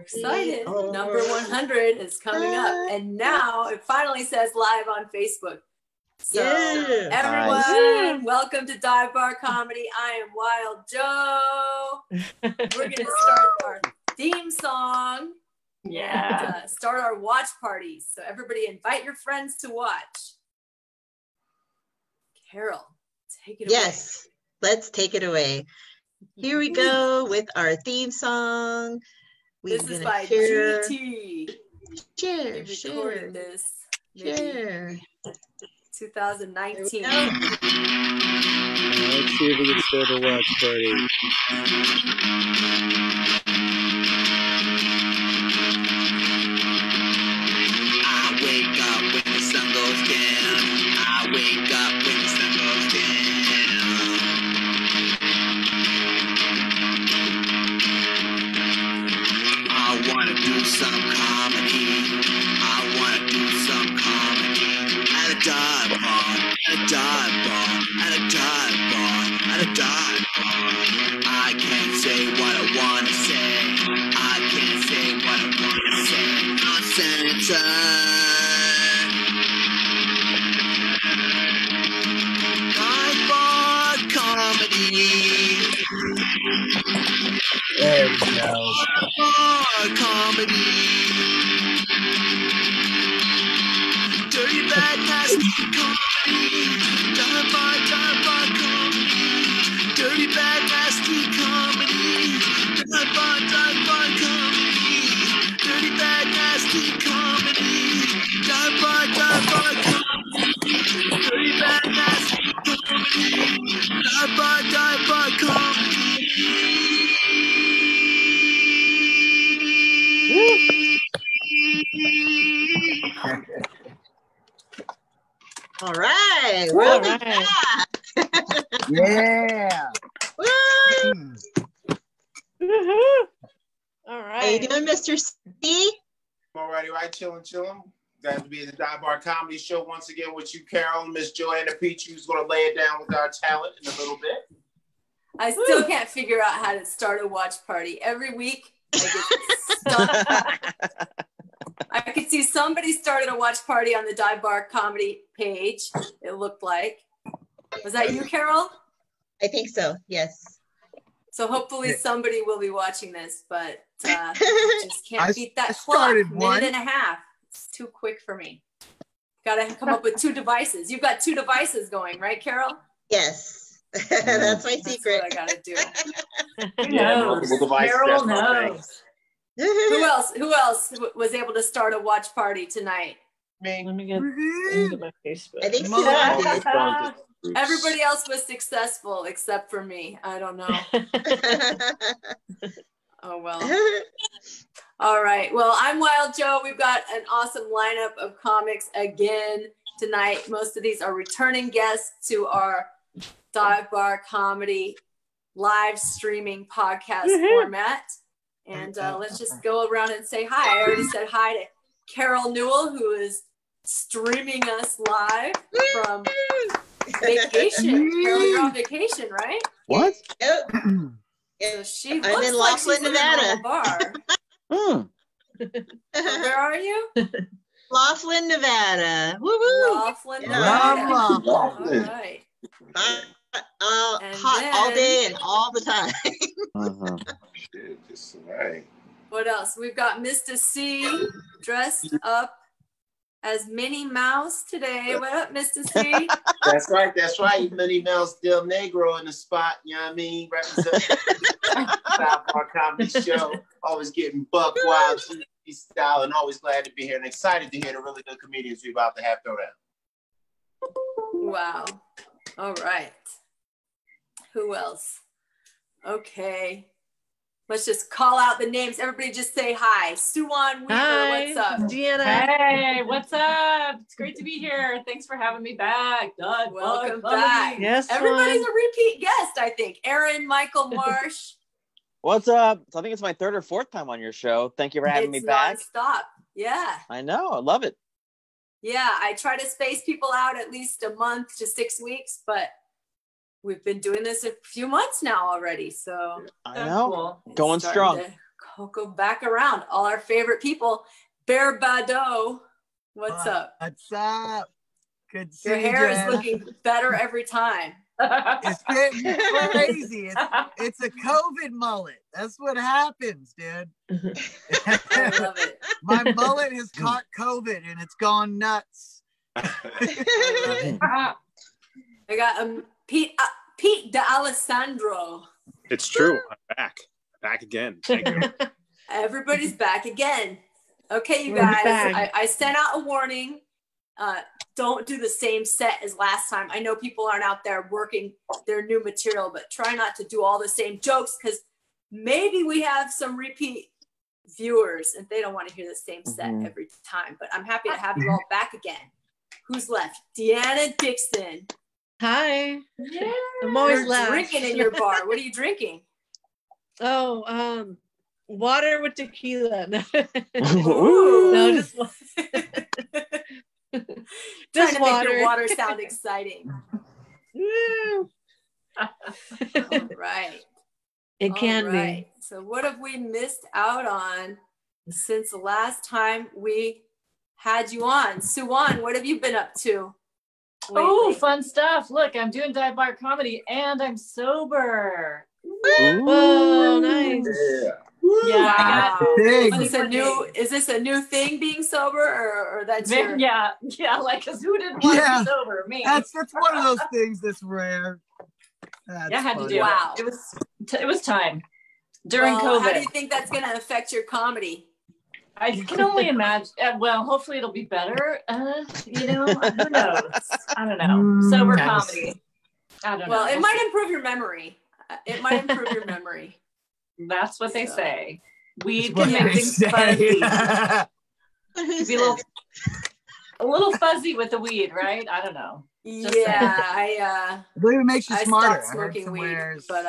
Excited. Oh. Number 100 is coming up. And now it finally says live on Facebook. So everyone, welcome to Dive Bar Comedy. I am Wild Joe. We're going to start our theme song. Yeah. Start our watch parties. So everybody invite your friends to watch. Carol, take it away. Yes, let's take it away. Here we go with our theme song. This is by GT. Share. This. Share. 2019. Let's see if we can start a watch party. Chilling. Glad to be in the Dive Bar Comedy Show once again with you, Carol, Miss Joanna Peach, who's going to lay it down with our talent in a little bit. I still can't figure out how to start a watch party. Every week, I get stuck. I could see somebody started a watch party on the Dive Bar Comedy page, it looked like. Was that you, Carol? I think so, yes. So hopefully somebody will be watching this, but just can't beat that clock. Minute and a half. It's too quick for me. Got to come up with two devices. You've got two devices going, right, Carol? Yes. That's my secret. That's what I got to do. Carol knows. Who else was able to start a watch party tonight? Let me get into my Facebook. I think so. Everybody else was successful except for me. I don't know. Oh, well. All right. Well, I'm Wild Joe. We've got an awesome lineup of comics again tonight. Most of these are returning guests to our Dive Bar Comedy live streaming podcast format. And let's just go around and say hi. I already said hi to Carol Newell, who is streaming us live from... vacation. Carol, you're on vacation, right? What? Yep. So she looks in Laughlin, Nevada. Where are you? Laughlin, Nevada. Woo-woo. Laughlin, Nevada. All right. Hot all day and all the time. What else? We've got Mr. C dressed up as Minnie Mouse today. What up, Mr. C? That's right, that's right. Minnie Mouse Del Negro in the spot, you know what I mean? Representing our comedy show. Always getting buck wild style and always glad to be here and excited to hear the really good comedians we're about to have throw down. Wow. All right. Who else? Okay. Let's just call out the names. Everybody just say hi. Suwan Weaver, hi. What's up? Deanna. Hey, what's up? It's great to be here. Thanks for having me back. God, welcome back. Yes, everybody's a repeat guest, I think. Aaron Michael Marsh. What's up? I think it's my third or fourth time on your show. Thank you for having me back. Nonstop. Yeah. I know. I love it. Yeah, I try to space people out at least a month to 6 weeks, but we've been doing this a few months now already, so I know. Cool. Going strong. I'll go back around. All our favorite people. Bear Badeaux, what's up? What's up? Good to see you. Your hair is looking better every time. It's getting crazy. It's a COVID mullet. That's what happens, dude. I love it. My mullet has caught COVID and it's gone nuts. I got Pete D'Alessandro. It's true. I'm back. Back again. Thank you. Everybody's back again. Okay, you guys. I sent out a warning. Don't do the same set as last time. I know people aren't out there working their new material, but try not to do all the same jokes because maybe we have some repeat viewers and they don't want to hear the same set every time. But I'm happy to have you all back again. Who's left? Deanna Dickson. Hi. Yeah. I'm always left. Drinking in your bar. What are you drinking? Oh, water with tequila. Ooh. No, just just to water. Make your water sound exciting. All right. It can be. So what have we missed out on since the last time we had you on? Suwan, what have you been up to? Oh, fun stuff. Look, I'm doing Dive Bar Comedy and I'm sober. Ooh. Whoa, nice. Yeah. Yeah, is this a new thing being sober, or that's your... yeah, like, because who didn't want to be sober? Me. That's one of those things that's rare. That's I had funny. To do it. Wow. It was time during COVID. How do you think that's going to affect your comedy? I can only imagine. Well, hopefully it'll be better. Who knows? I don't know. Sober comedy. I don't know. Well, it might improve your memory. That's what they say. We can make things fuzzy. Be a little fuzzy with the weed, right? I don't know. Just I believe it makes you smarter. I stopped smoking weed, but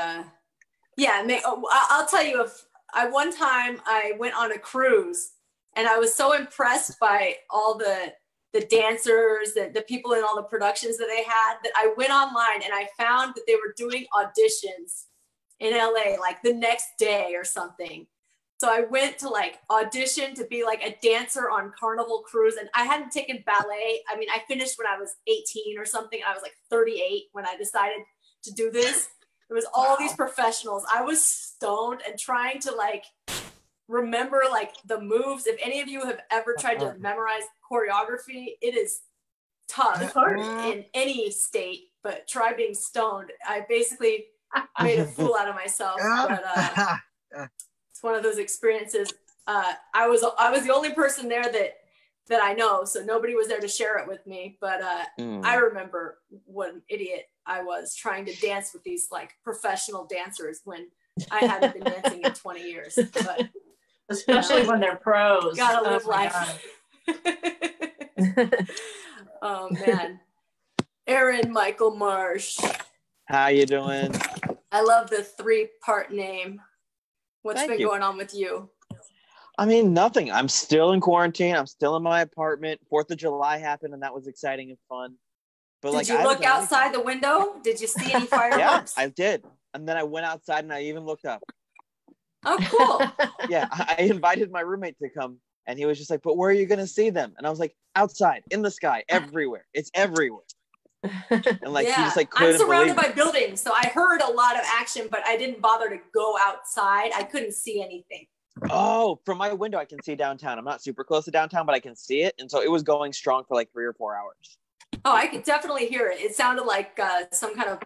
I'll tell you. One time I went on a cruise, and I was so impressed by all the dancers and the people in all the productions that they had that I went online and I found that they were doing auditions in LA like the next day or something. So I went to like audition to be like a dancer on Carnival Cruise, and I hadn't taken ballet. I mean, I finished when I was 18 or something. I was like 38 when I decided to do this. It was all these professionals. I was stoned and trying to like remember like the moves. If any of you have ever tried to memorize choreography, it is tough in any state, but try being stoned. I basically made a fool out of myself, but it's one of those experiences. I was the only person there that I know, so nobody was there to share it with me, but I remember what an idiot I was trying to dance with these like professional dancers when I hadn't been dancing in 20 years. But especially when they're pros. Gotta live life. Oh man, Aaron Michael Marsh. How you doing? I love the three-part name. What's been going on with you? I mean, nothing. I'm still in quarantine. I'm still in my apartment. 4th of July happened, and that was exciting and fun. But did you look outside the window? Did you see any fireworks? Yeah, I did. And then I went outside and I even looked up. Oh, cool. Yeah, I invited my roommate to come and he was just like, but where are you going to see them? And I was like, outside, in the sky, everywhere. It's everywhere. And like, he just like, I'm surrounded by buildings. So I heard a lot of action, but I didn't bother to go outside. I couldn't see anything. Oh, from my window, I can see downtown. I'm not super close to downtown, but I can see it. And so it was going strong for like 3 or 4 hours. Oh, I could definitely hear it. It sounded like some kind of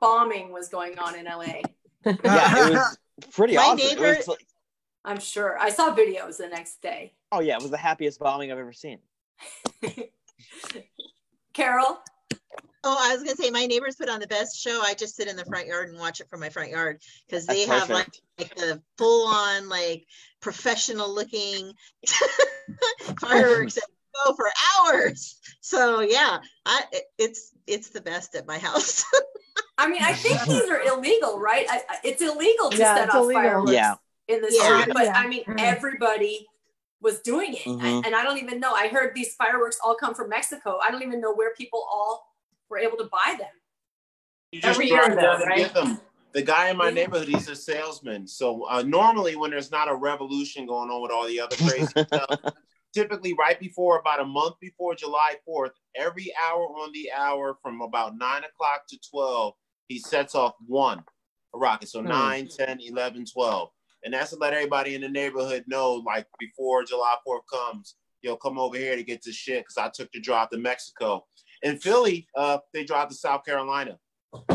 bombing was going on in LA. Yeah, it was pretty awesome. It was like, I'm sure. I saw videos the next day. Oh yeah, it was the happiest bombing I've ever seen. Carol? Oh, I was gonna say my neighbors put on the best show. I just sit in the front yard and watch it from my front yard because they have like the full-on like professional-looking fireworks. Go for hours, so yeah, it's the best at my house. I mean, I think these are illegal, right? It's illegal to set off fireworks in the street, but I mean, everybody was doing it, and I don't even know. I heard these fireworks all come from Mexico. I don't even know where people all were able to buy them. You just every year, though, right? The guy in my neighborhood, he's a salesman. So normally when there's not a revolution going on with all the other crazy stuff, typically right before, about a month before July 4th, every hour on the hour from about 9 o'clock to 12, he sets off one rocket. So 9, 10, 11, 12. And that's to let everybody in the neighborhood know, like, before July 4th comes, yo, come over here to get this shit, because I took the drive to Mexico. In Philly, they drive to South Carolina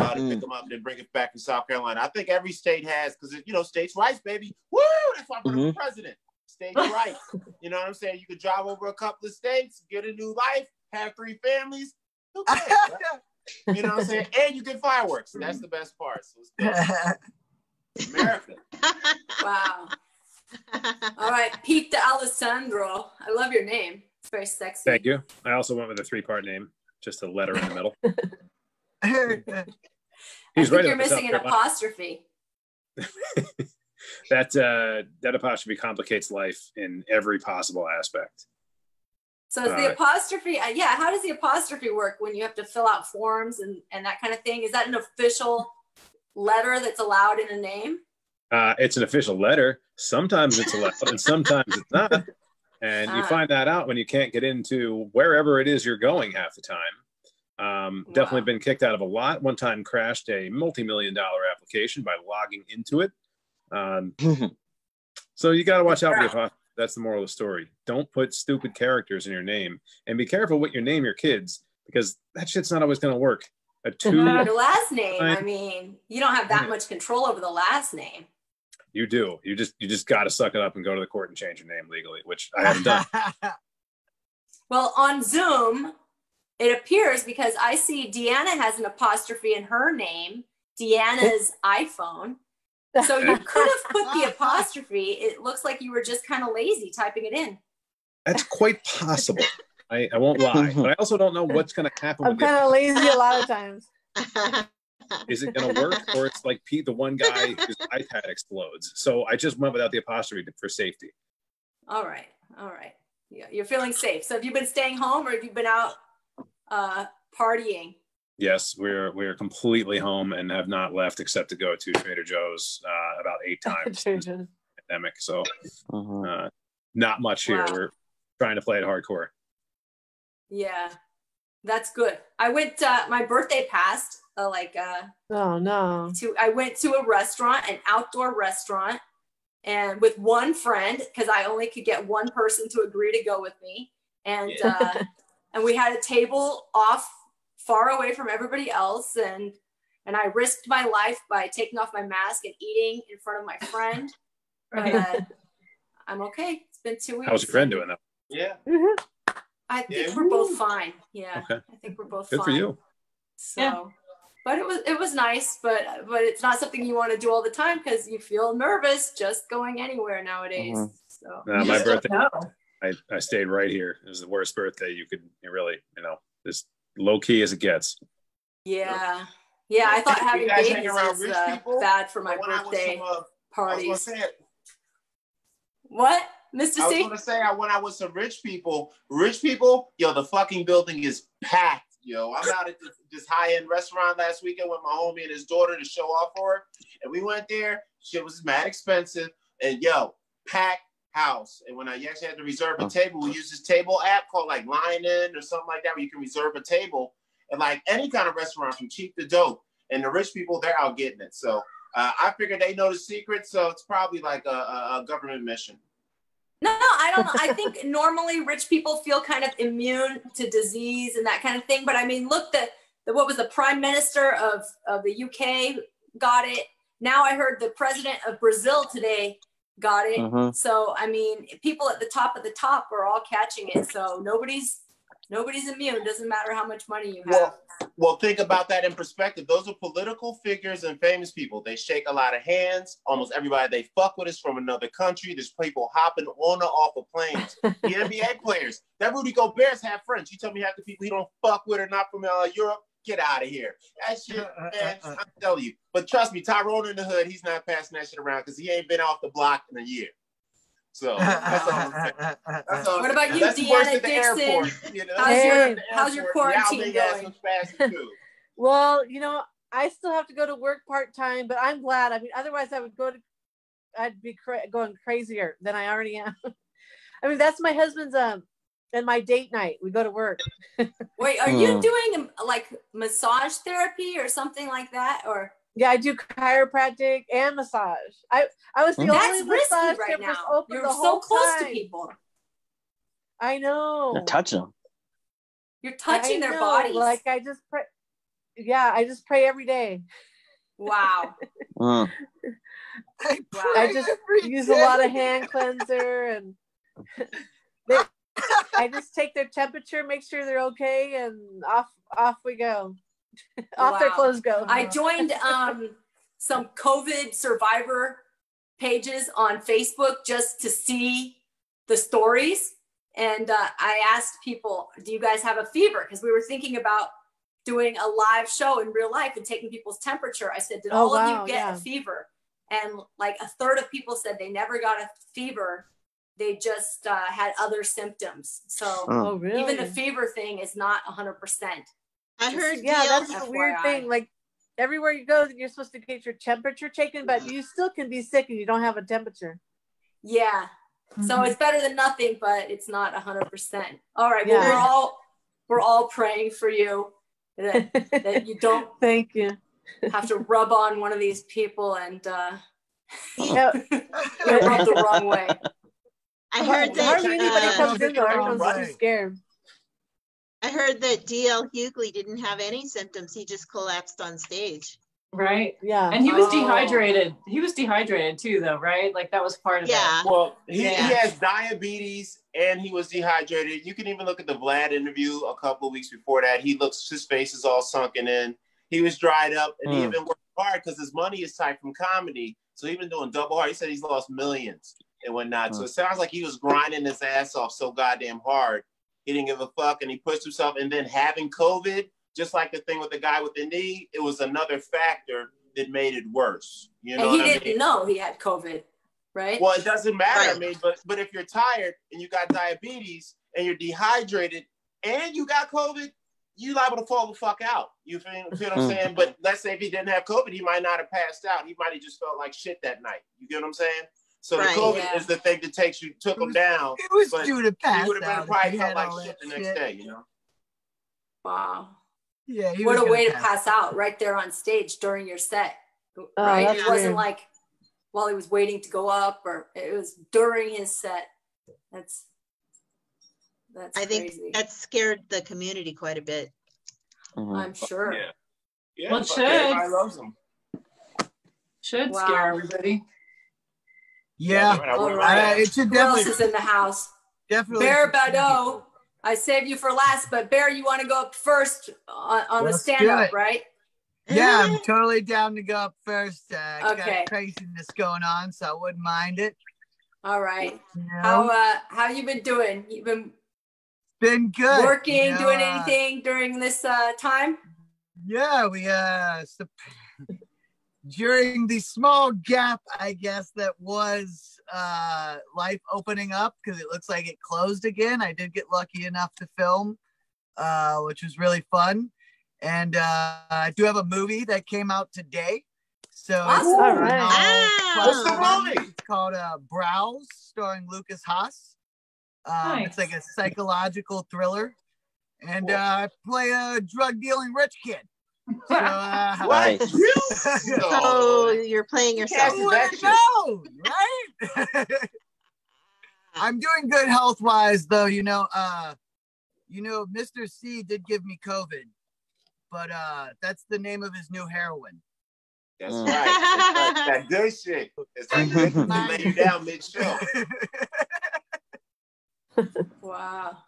to pick them up and then bring it back to South Carolina. I think every state has, because, you know, states' rights, baby. Woo! That's why I'm running for president. States' rights. You know what I'm saying? You could drive over a couple of states, get a new life, have three families. Okay, right? You know what I'm saying? And you get fireworks. That's the best part. So it's America. Wow. All right, Pete D'Alessandro. I love your name. It's very sexy. Thank you. I also went with a three-part name, just a letter in the middle. I think you're missing an apostrophe. That apostrophe complicates life in every possible aspect. So is the apostrophe, yeah, how does the apostrophe work when you have to fill out forms and that kind of thing? Is that an official letter that's allowed in a name? It's an official letter. Sometimes it's allowed and sometimes it's not. And you find that out when you can't get into wherever it is you're going half the time. Wow. Definitely been kicked out of a lot. One time crashed a multi-million-dollar application by logging into it. So you got to watch out for your, that's the moral of the story. Don't put stupid characters in your name, and be careful what you name your kids, because that shit's not always going to work. A two last name. I mean, you don't have that much control over the last name. You do. You just got to suck it up and go to the court and change your name legally, which I haven't done. Well, on Zoom, it appears, because I see Deanna has an apostrophe in her name, Deanna's iPhone. So you could have put the apostrophe. It looks like you were just kind of lazy typing it in. That's quite possible. I won't lie. But I also don't know what's going to happen. I'm kind of lazy a lot of times. Is it going to work? Or it's like Pete, the one guy whose iPad explodes. So I just went without the apostrophe for safety. All right. All right. Yeah, you're feeling safe. So have you been staying home, or have you been out partying? Yes, we're completely home and have not left except to go to Trader Joe's about 8 times since the pandemic. So not much here. Wow. We're trying to play it hardcore. Yeah, that's good. I went, my birthday passed, oh no. I went to a restaurant, an outdoor restaurant, and with one friend, because I only could get one person to agree to go with me. And, and we had a table off far away from everybody else, and I risked my life by taking off my mask and eating in front of my friend. But I'm okay. It's been 2 weeks. How's your friend doing though? Yeah. I think we're both fine. Yeah. Okay. I think we're both fine. Good for you. So, but it was nice, but it's not something you want to do all the time, because you feel nervous just going anywhere nowadays. So my birthday, I stayed right here. It was the worst birthday you could really, just low key as it gets. Yeah. Yeah, I thought having babies was bad for my birthday parties. What? Mr. C? I was going to say, when I was some rich people, yo, the fucking building is packed, yo. I'm out at this high-end restaurant last weekend with my homie and his daughter to show off for her. And we went there. Shit was mad expensive. And, yo, packed house. And when I actually had to reserve a table, we used this table app called, Line-In or something like that, where you can reserve a table. And, any kind of restaurant, from cheap to dope. And the rich people, they're out getting it. So I figured they know the secret, so it's probably a government mission. No, I don't know. I think normally rich people feel kind of immune to disease and that kind of thing. But I mean, look, what was the prime minister of the UK got it. Now I heard the president of Brazil today got it. So, I mean, people at the top are all catching it. So nobody's immune. It doesn't matter how much money you have. Well, think about that in perspective. Those are political figures and famous people. They shake a lot of hands. Almost everybody they fuck with is from another country. There's people hopping on or off of planes. The NBA players. That Rudy Gobert's half French. You tell me half the people he don't fuck with are not from Europe. Get out of here. That shit, man, I'm telling you. But trust me, Tyrone in the hood, he's not passing that shit around, because he ain't been off the block in a year. So that's all. That's all. What about you, Deanna Dickson? How's your quarantine going? Well, I still have to go to work part-time, but I'm glad. I mean, otherwise I would go to, I'd be going crazier than I already am. I mean, that's my husband's and my date night. We go to work. Wait, are you doing like massage therapy or something like that? Or yeah, I do chiropractic and massage. I was the only massage right now. Open You're the so close time. To people. I know. You're touching them. You're touching their bodies. Like I just pray. Yeah, I just pray every day. Wow. I just use a lot of hand cleanser and I just take their temperature, make sure they're okay, and off we go. Off their clothes go. I joined some COVID survivor pages on Facebook just to see the stories. And I asked people, do you guys have a fever? Because we were thinking about doing a live show in real life and taking people's temperature. I said, did all of you get a fever? And like a third of people said they never got a fever. They just had other symptoms. So really? Even the fever thing is not 100%. I heard, that's FYI. A weird thing. Like everywhere you go, you're supposed to get your temperature taken, but you still can be sick and you don't have a temperature. Yeah. Mm-hmm. So it's better than nothing, but it's not 100%. All right. Yeah. Well, we're all praying for you that you don't Thank you. Have to rub on one of these people and get rubbed the wrong way. I heard that hardly anybody comes in, everyone's too scared. I heard that D.L. Hughley didn't have any symptoms. He just collapsed on stage. Right. Yeah. And he was dehydrated. He was dehydrated too, though, right? Like that was part of it. Well, he has diabetes and he was dehydrated. You can even look at the Vlad interview a couple of weeks before that. His face is all sunken in. He was dried up and he had been working hard because his money is tied from comedy. So he's been doing double hard. He said he's lost millions and whatnot. So it sounds like he was grinding his ass off so goddamn hard. He didn't give a fuck and he pushed himself, and then having COVID, just like the thing with the guy with the knee, it was another factor that made it worse. You know, and he didn't know he had COVID, right? Well, it doesn't matter. Right. I mean, but if you're tired and you got diabetes and you're dehydrated and you got COVID, you're liable to fall the fuck out. You feel what I'm saying? But let's say if he didn't have COVID, he might not have passed out. He might have just felt like shit that night. You get what I'm saying? So the COVID is the thing that took him down. It was due to pass out. He would have probably felt like shit the next day, you know? Wow. Yeah, what a way to pass out right there on stage during your set, right? It wasn't like while he was waiting to go up, or it was during his set. That's I crazy. Think that scared the community quite a bit. Mm-hmm. I'm sure. Yeah. Yeah, well, everybody loves him. Should scare everybody. Yeah. It should definitely. Who else is in the house? Definitely. Bear Badeaux. I saved you for last, but Bear, you want to go up first on the stand-up, right? Yeah, I'm totally down to go up first. Got craziness going on, so I wouldn't mind it. All right. You know? How you been doing? You've been good. Working, you know, doing anything during this time? Yeah, we during the small gap, I guess, that was life opening up, because it looks like it closed again. I did get lucky enough to film, which was really fun. And I do have a movie that came out today. So what's the movie? It's called Browse, starring Lucas Haas. Nice. It's like a psychological thriller. And I play a drug-dealing rich kid. So, nice. So you're playing yourself. No, right? I'm doing good health-wise, though. You know, Mr. C did give me COVID, but that's the name of his new heroin. That's right. That good shit. It's like to lay you down mid-show. Wow,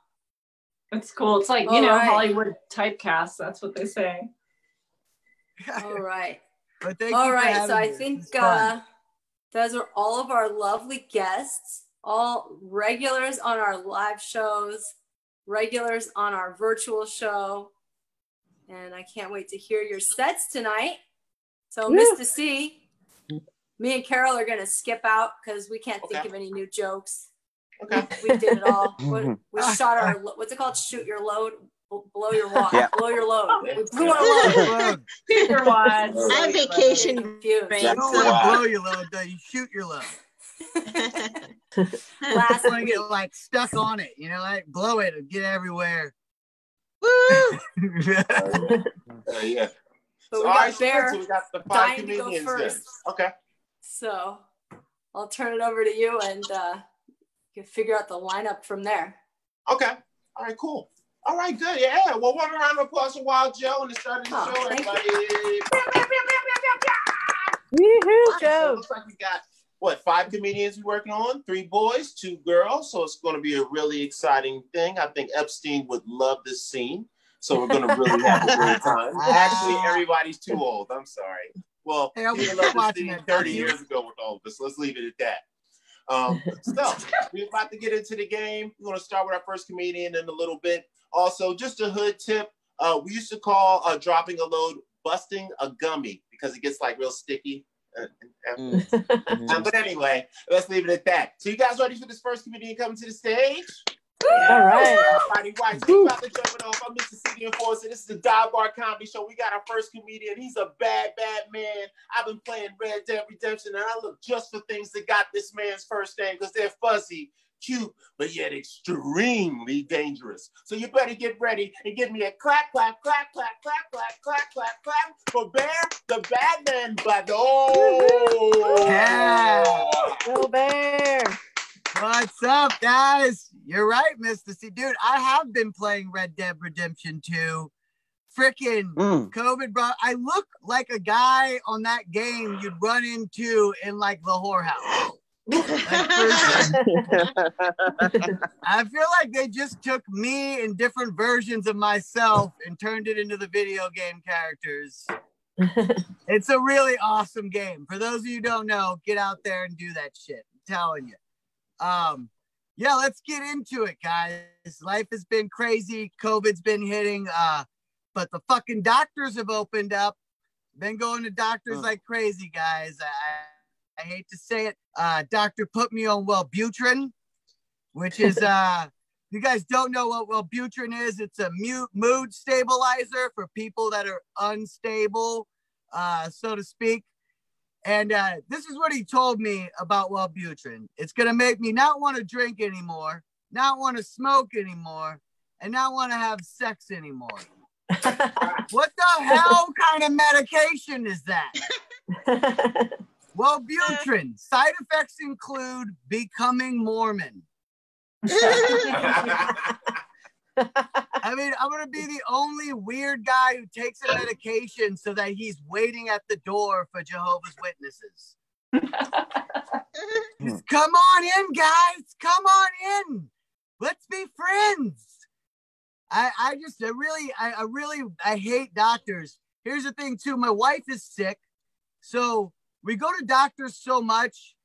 that's cool. It's like Hollywood typecast. That's what they say. All right. All right. So I think those are all of our lovely guests, all regulars on our live shows, regulars on our virtual show. And I can't wait to hear your sets tonight. So Mr. C, me and Carol are going to skip out because we can't think of any new jokes. Okay. We did it all. We shot our, what's it called? Shoot your load. blow your wad, yeah. Blow your load. Shoot your wads. I'm vacation. You don't want to blow your load, though. You shoot your load. Last one, get like stuck on it, you know, like blow it and get everywhere. Woo! Yeah. But so all right, so we got the five comedians there. Okay. So I'll turn it over to you, and you can figure out the lineup from there. Okay. All right, cool. All right, good. Yeah. Well, one round of applause for Wild Joe and the start of the show, everybody. Woohoo, Joe. So looks like we got, what, 5 comedians we're working on, 3 boys, 2 girls. So it's going to be a really exciting thing. I think Epstein would love this scene. So we're going to really have a great time. Actually, everybody's too old. I'm sorry. Well, hey, we loved this scene 30 years ago with all of us. Let's leave it at that. So we're about to get into the game. We're going to start with our first comedian in a little bit. Also, just a hood tip. We used to call dropping a load busting a gummy because it gets like real sticky. But anyway, let's leave it at that. So you guys ready for this first comedian coming to the stage? Yeah. All right. Everybody watch. We're about to jump it off. I'm Mr. C Enforcer. This is the Dive Bar Comedy Show. We got our first comedian. He's a bad, bad man. I've been playing Red Dead Redemption, and I look just for things that got this man's first name because they're fuzzy, cute, but yet extremely dangerous. So you better get ready and give me a clap, clap, clap, clap, clap, clap, clap, clap, clap for Bear the Badeaux. Badeaux. Yeah. Go Bear. What's up, guys? You're right, Mr. C. Dude, I have been playing Red Dead Redemption 2. Freaking COVID, bro. I look like a guy on that game you'd run into in like the whorehouse. Like, I feel like they just took me and different versions of myself and turned it into the video game characters. It's a really awesome game. For those of you who don't know, get out there and do that shit. I'm telling you. Yeah, let's get into it, guys. Life has been crazy. COVID's been hitting, but the fucking doctors have opened up. Been going to doctors like crazy, guys. I hate to say it. Doctor put me on Wellbutrin, which is, you guys don't know what Wellbutrin is. It's a mood stabilizer for people that are unstable, so to speak. And this is what he told me about Wellbutrin. It's going to make me not want to drink anymore, not want to smoke anymore, and not want to have sex anymore. What the hell kind of medication is that? Wellbutrin. Side effects include becoming Mormon. I mean, I'm going to be the only weird guy who takes a medication so that he's waiting at the door for Jehovah's Witnesses. Just come on in, guys. Come on in. Let's be friends. I hate doctors. Here's the thing, too. My wife is sick. So we go to doctors so much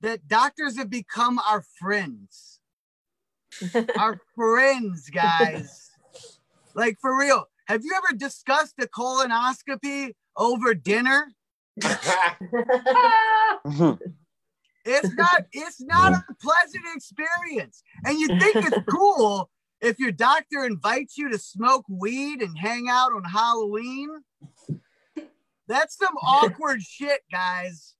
that doctors have become our friends. Our friends, guys. Like, for real. Have you ever discussed a colonoscopy over dinner? It's not a pleasant experience. And you think it's cool if your doctor invites you to smoke weed and hang out on Halloween? That's some awkward shit, guys.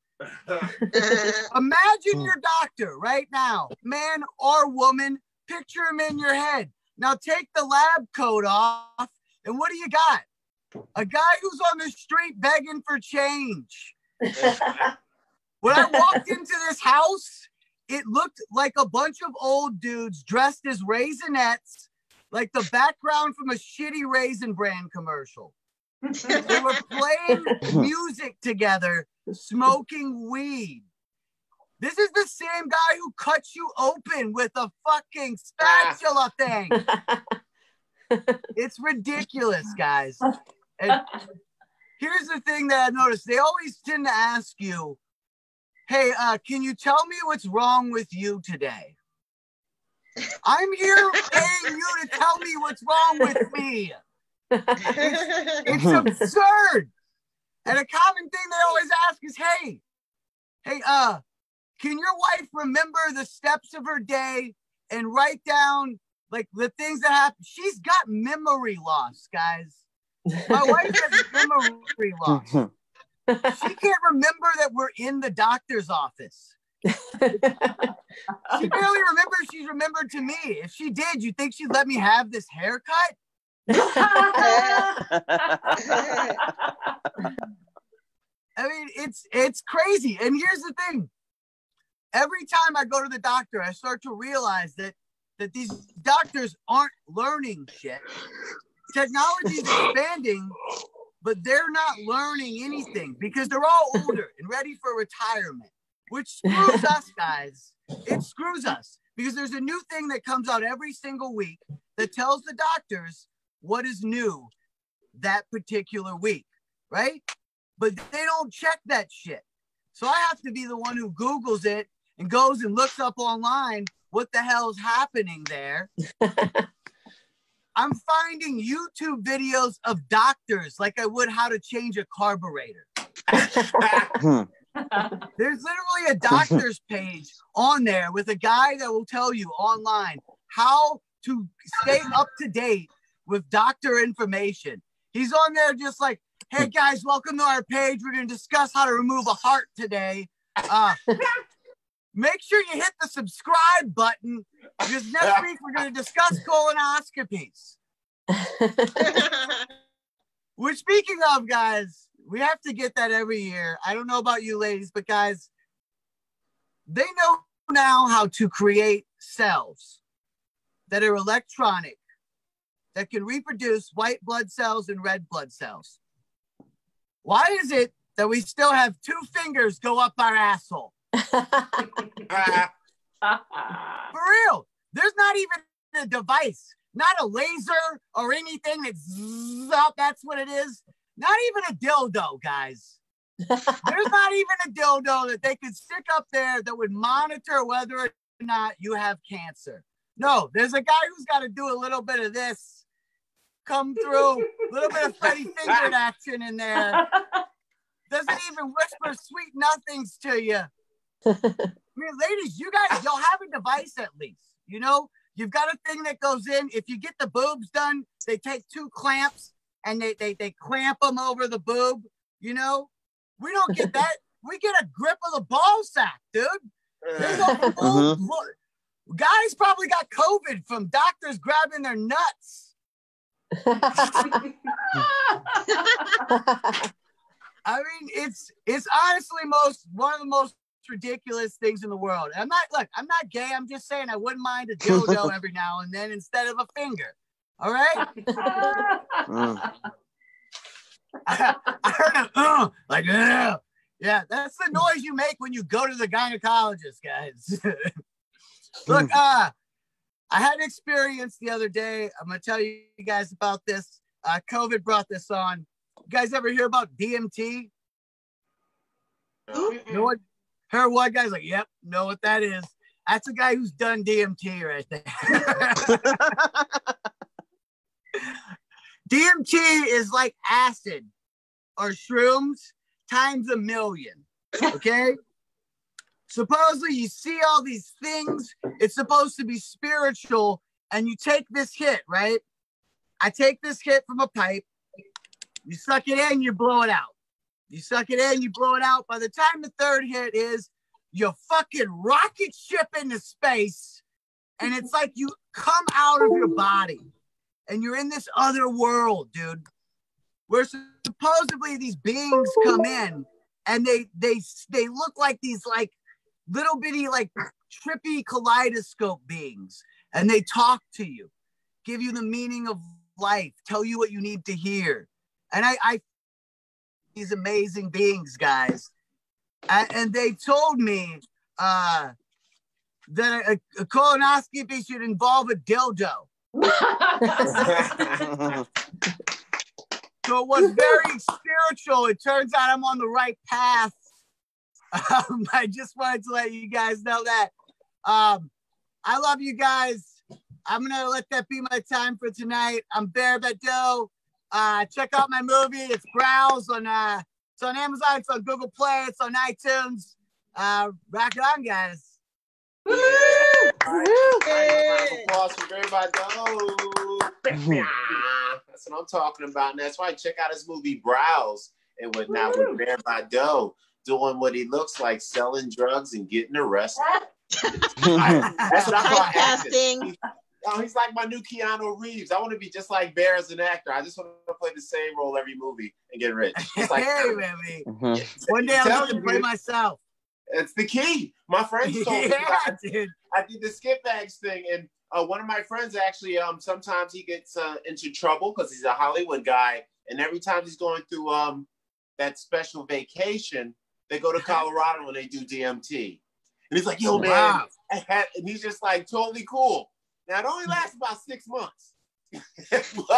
Imagine your doctor right now, man or woman. Picture him in your head. Now take the lab coat off, and what do you got? A guy who's on the street begging for change. When I walked into this house, it looked like a bunch of old dudes dressed as Raisinettes, like the background from a shitty Raisin Bran commercial. They were playing music together, smoking weed. This is the same guy who cuts you open with a fucking spatula thing. It's ridiculous, guys. And here's the thing that I've noticed. They always tend to ask you, hey, can you tell me what's wrong with you today? I'm here paying you to tell me what's wrong with me. It's absurd. And a common thing they always ask is, hey, can your wife remember the steps of her day and write down like the things that happen. She's got memory loss, guys. My wife has memory loss. She can't remember that we're in the doctor's office. She barely remembers she's remembered to me. If she did, you think she'd let me have this haircut? I mean, it's crazy. And here's the thing. Every time I go to the doctor, I start to realize that these doctors aren't learning shit. Technology is expanding, but they're not learning anything because they're all older and ready for retirement, which screws us, guys. It screws us because there's a new thing that comes out every single week that tells the doctors what is new that particular week, right? But they don't check that shit. So I have to be the one who Googles it and goes and looks up online what the hell's happening there. I'm finding YouTube videos of doctors like I would how to change a carburetor. There's literally a doctor's page on there with a guy that will tell you online how to stay up to date with doctor information. He's on there just like, hey guys, welcome to our page. We're going to discuss how to remove a heart today. Make sure you hit the subscribe button because next week we're going to discuss colonoscopies. Which, speaking of, guys, we have to get that every year. I don't know about you ladies, but guys, they know now how to create cells that are electronic, that can reproduce white blood cells and red blood cells. Why is it that we still have two fingers go up our asshole? For real, there's not even a device, not a laser or anything that's up. That's what it is. Not even a dildo, guys. There's not even a dildo that they could stick up there that would monitor whether or not you have cancer. No, there's a guy who's got to do a little bit of this, come through, a little bit of Freddy fingered action in there. Doesn't even whisper sweet nothings to you. I mean, ladies, you guys, you'll have a device at least. You know, you've got a thing that goes in. If you get the boobs done, they take two clamps and they clamp them over the boob. You know, we don't get that. We get a grip of the ball sack, dude. There's no guys probably got COVID from doctors grabbing their nuts. I mean, it's honestly one of the most ridiculous things in the world. And I'm not gay. I'm just saying I wouldn't mind a dildo every now and then instead of a finger. All right. I heard a like yeah, that's the noise you make when you go to the gynecologist, guys. Look, I had an experience the other day. I'm gonna tell you guys about this. COVID brought this on. You guys ever hear about DMT? You know what? Her one guy's like, yep, know what that is. That's a guy who's done DMT right there. DMT is like acid or shrooms times a million, okay? Supposedly you see all these things. It's supposed to be spiritual, and you take this hit, right? I take this hit from a pipe. You suck it in, you blow it out. You suck it in, you blow it out. By the time the third hit is, you're fucking rocket ship into space. And it's like you come out of your body and you're in this other world, dude, where supposedly these beings come in and they look like these like little bitty, like trippy kaleidoscope beings. And they talk to you, give you the meaning of life, tell you what you need to hear. And I these amazing beings, guys. And they told me that a colonoscopy should involve a dildo. So it was very spiritual. It turns out I'm on the right path. I just wanted to let you guys know that. I love you guys. I'm going to let that be my time for tonight. I'm Bear Badeaux. Check out my movie. It's Browse. It's on Amazon. It's on Google Play. It's on iTunes. Rock it on, guys. Woo! Right. Applause for Bear Badeaux. That's what I'm talking about. And that's why check out his movie Browse. It would not with Bear Badeaux doing what he looks like, selling drugs and getting arrested. That's what I call acting. Oh, he's like my new Keanu Reeves. I want to be just like Bear as an actor. I just want to play the same role every movie and get rich. It's like, hey, baby. One day I'm going to play myself. It's the key. My friends told me. I did the skip bags thing, and one of my friends actually, sometimes he gets into trouble because he's a Hollywood guy, and every time he's going through that special vacation, they go to Colorado and they do DMT. And he's like, yo, man. Wow. And he's just like totally cool. Now, it only lasts about 6 months. 6 months!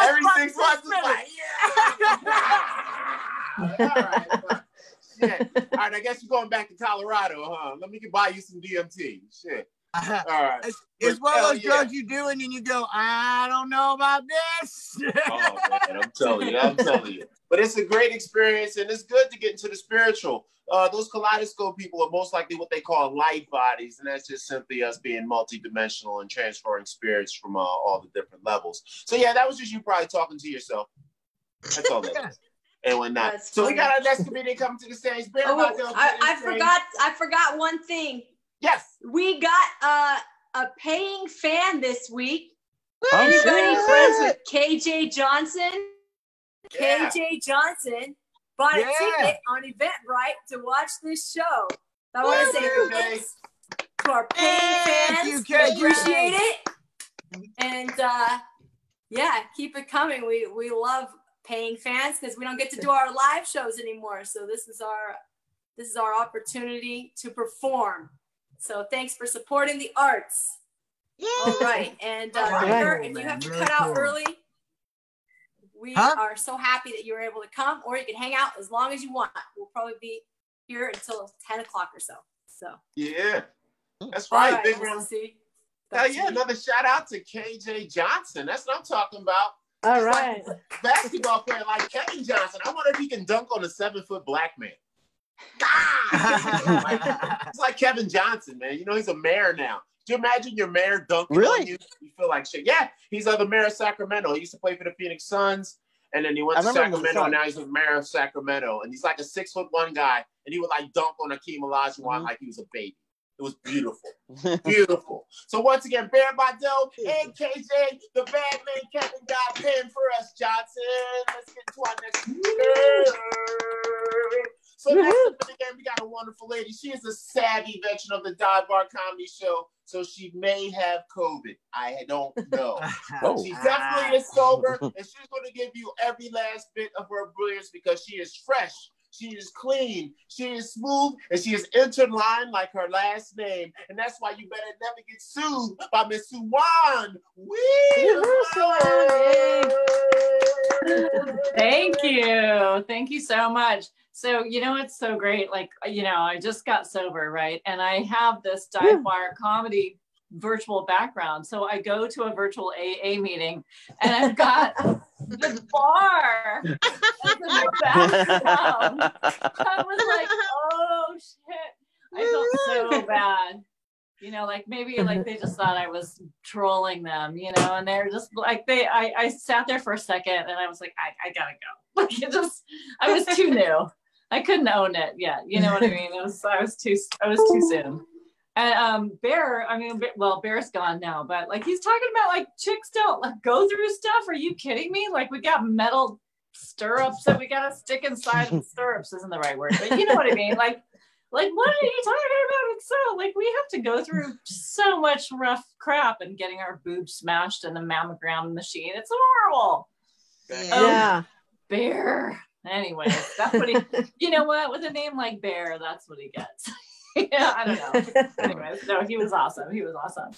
Every 6 months is like, yeah! All right, I guess you're going back to Colorado, huh? Let me buy you some DMT. Shit. All right. It's one of those drugs you do and then you go, I don't know about this. Oh, man, I'm telling you. But it's a great experience, and it's good to get into the spiritual. Those kaleidoscope people are most likely what they call light bodies, and that's just simply us being multidimensional and transferring spirits from all the different levels. So, yeah, that was just you probably talking to yourself. That's all that is. And whatnot. That's so funny. We got our next comedian coming to the stage. I forgot one thing. Yes. We got a paying fan this week. Anybody friends with KJ Johnson? Yeah. KJ Johnson bought a ticket on Eventbrite to watch this show. I want to say thanks to our paying fans. We appreciate it. And keep it coming. We love paying fans because we don't get to do our live shows anymore. So this is our opportunity to perform. So thanks for supporting the arts. Yeah. All right. And if you have to cut out early, we are so happy that you were able to come, or you can hang out as long as you want. We'll probably be here until 10 o'clock or so. Yeah. That's right. All right, big round. Another shout out to KJ Johnson. That's what I'm talking about. All He's right. Like basketball player like Kevin Johnson. I wonder if he can dunk on a 7-foot black man. It's like Kevin Johnson, man. You know, he's a mayor now. Do you imagine your mayor dunking on you? You feel like shit. Yeah, he's the mayor of Sacramento. He used to play for the Phoenix Suns, and then he went to Sacramento, and now he's the mayor of Sacramento. And he's like a 6'1" guy, and he would like dunk on Akeem Olajuwon like he was a baby. It was beautiful. Beautiful. So once again, Bear Badeaux and KJ, the bad man Kevin got pinned for us, Johnson. Let's get to our next speaker. So next up in the game, we got a wonderful lady. She is a savvy veteran of the Dive Bar Comedy Show, so she may have COVID. I don't know. But she definitely is sober, and she's going to give you every last bit of her brilliance because she is fresh, she is clean, she is smooth, and she is interlined like her last name. And that's why you better never get sued by Miss Suwan Weaver. Thank you. Thank you so much. So, you know, it's so great. Like, you know, I just got sober, right? And I have this dive bar comedy virtual background. So I go to a virtual AA meeting and I've got this bar in the background. I was like, oh shit. I felt so bad. You know, like maybe like they just thought I was trolling them, you know, and they're just like, I sat there for a second and I was like, I gotta go. Like it just, I was too new. I couldn't own it yet. You know what I mean? I was too soon. And Bear, I mean, well, Bear's gone now, but like he's talking about like chicks don't like go through stuff. Are you kidding me? Like we got metal stirrups that we gotta stick inside. Stirrups isn't the right word, but you know what I mean? Like what are you talking about? It's so like we have to go through so much rough crap and getting our boobs smashed in the mammogram machine. It's horrible. Yeah. Bear. Anyway, that's what he. You know what? With a name like Bear, that's what he gets. Yeah, I don't know. Anyways, no, he was awesome. He was awesome.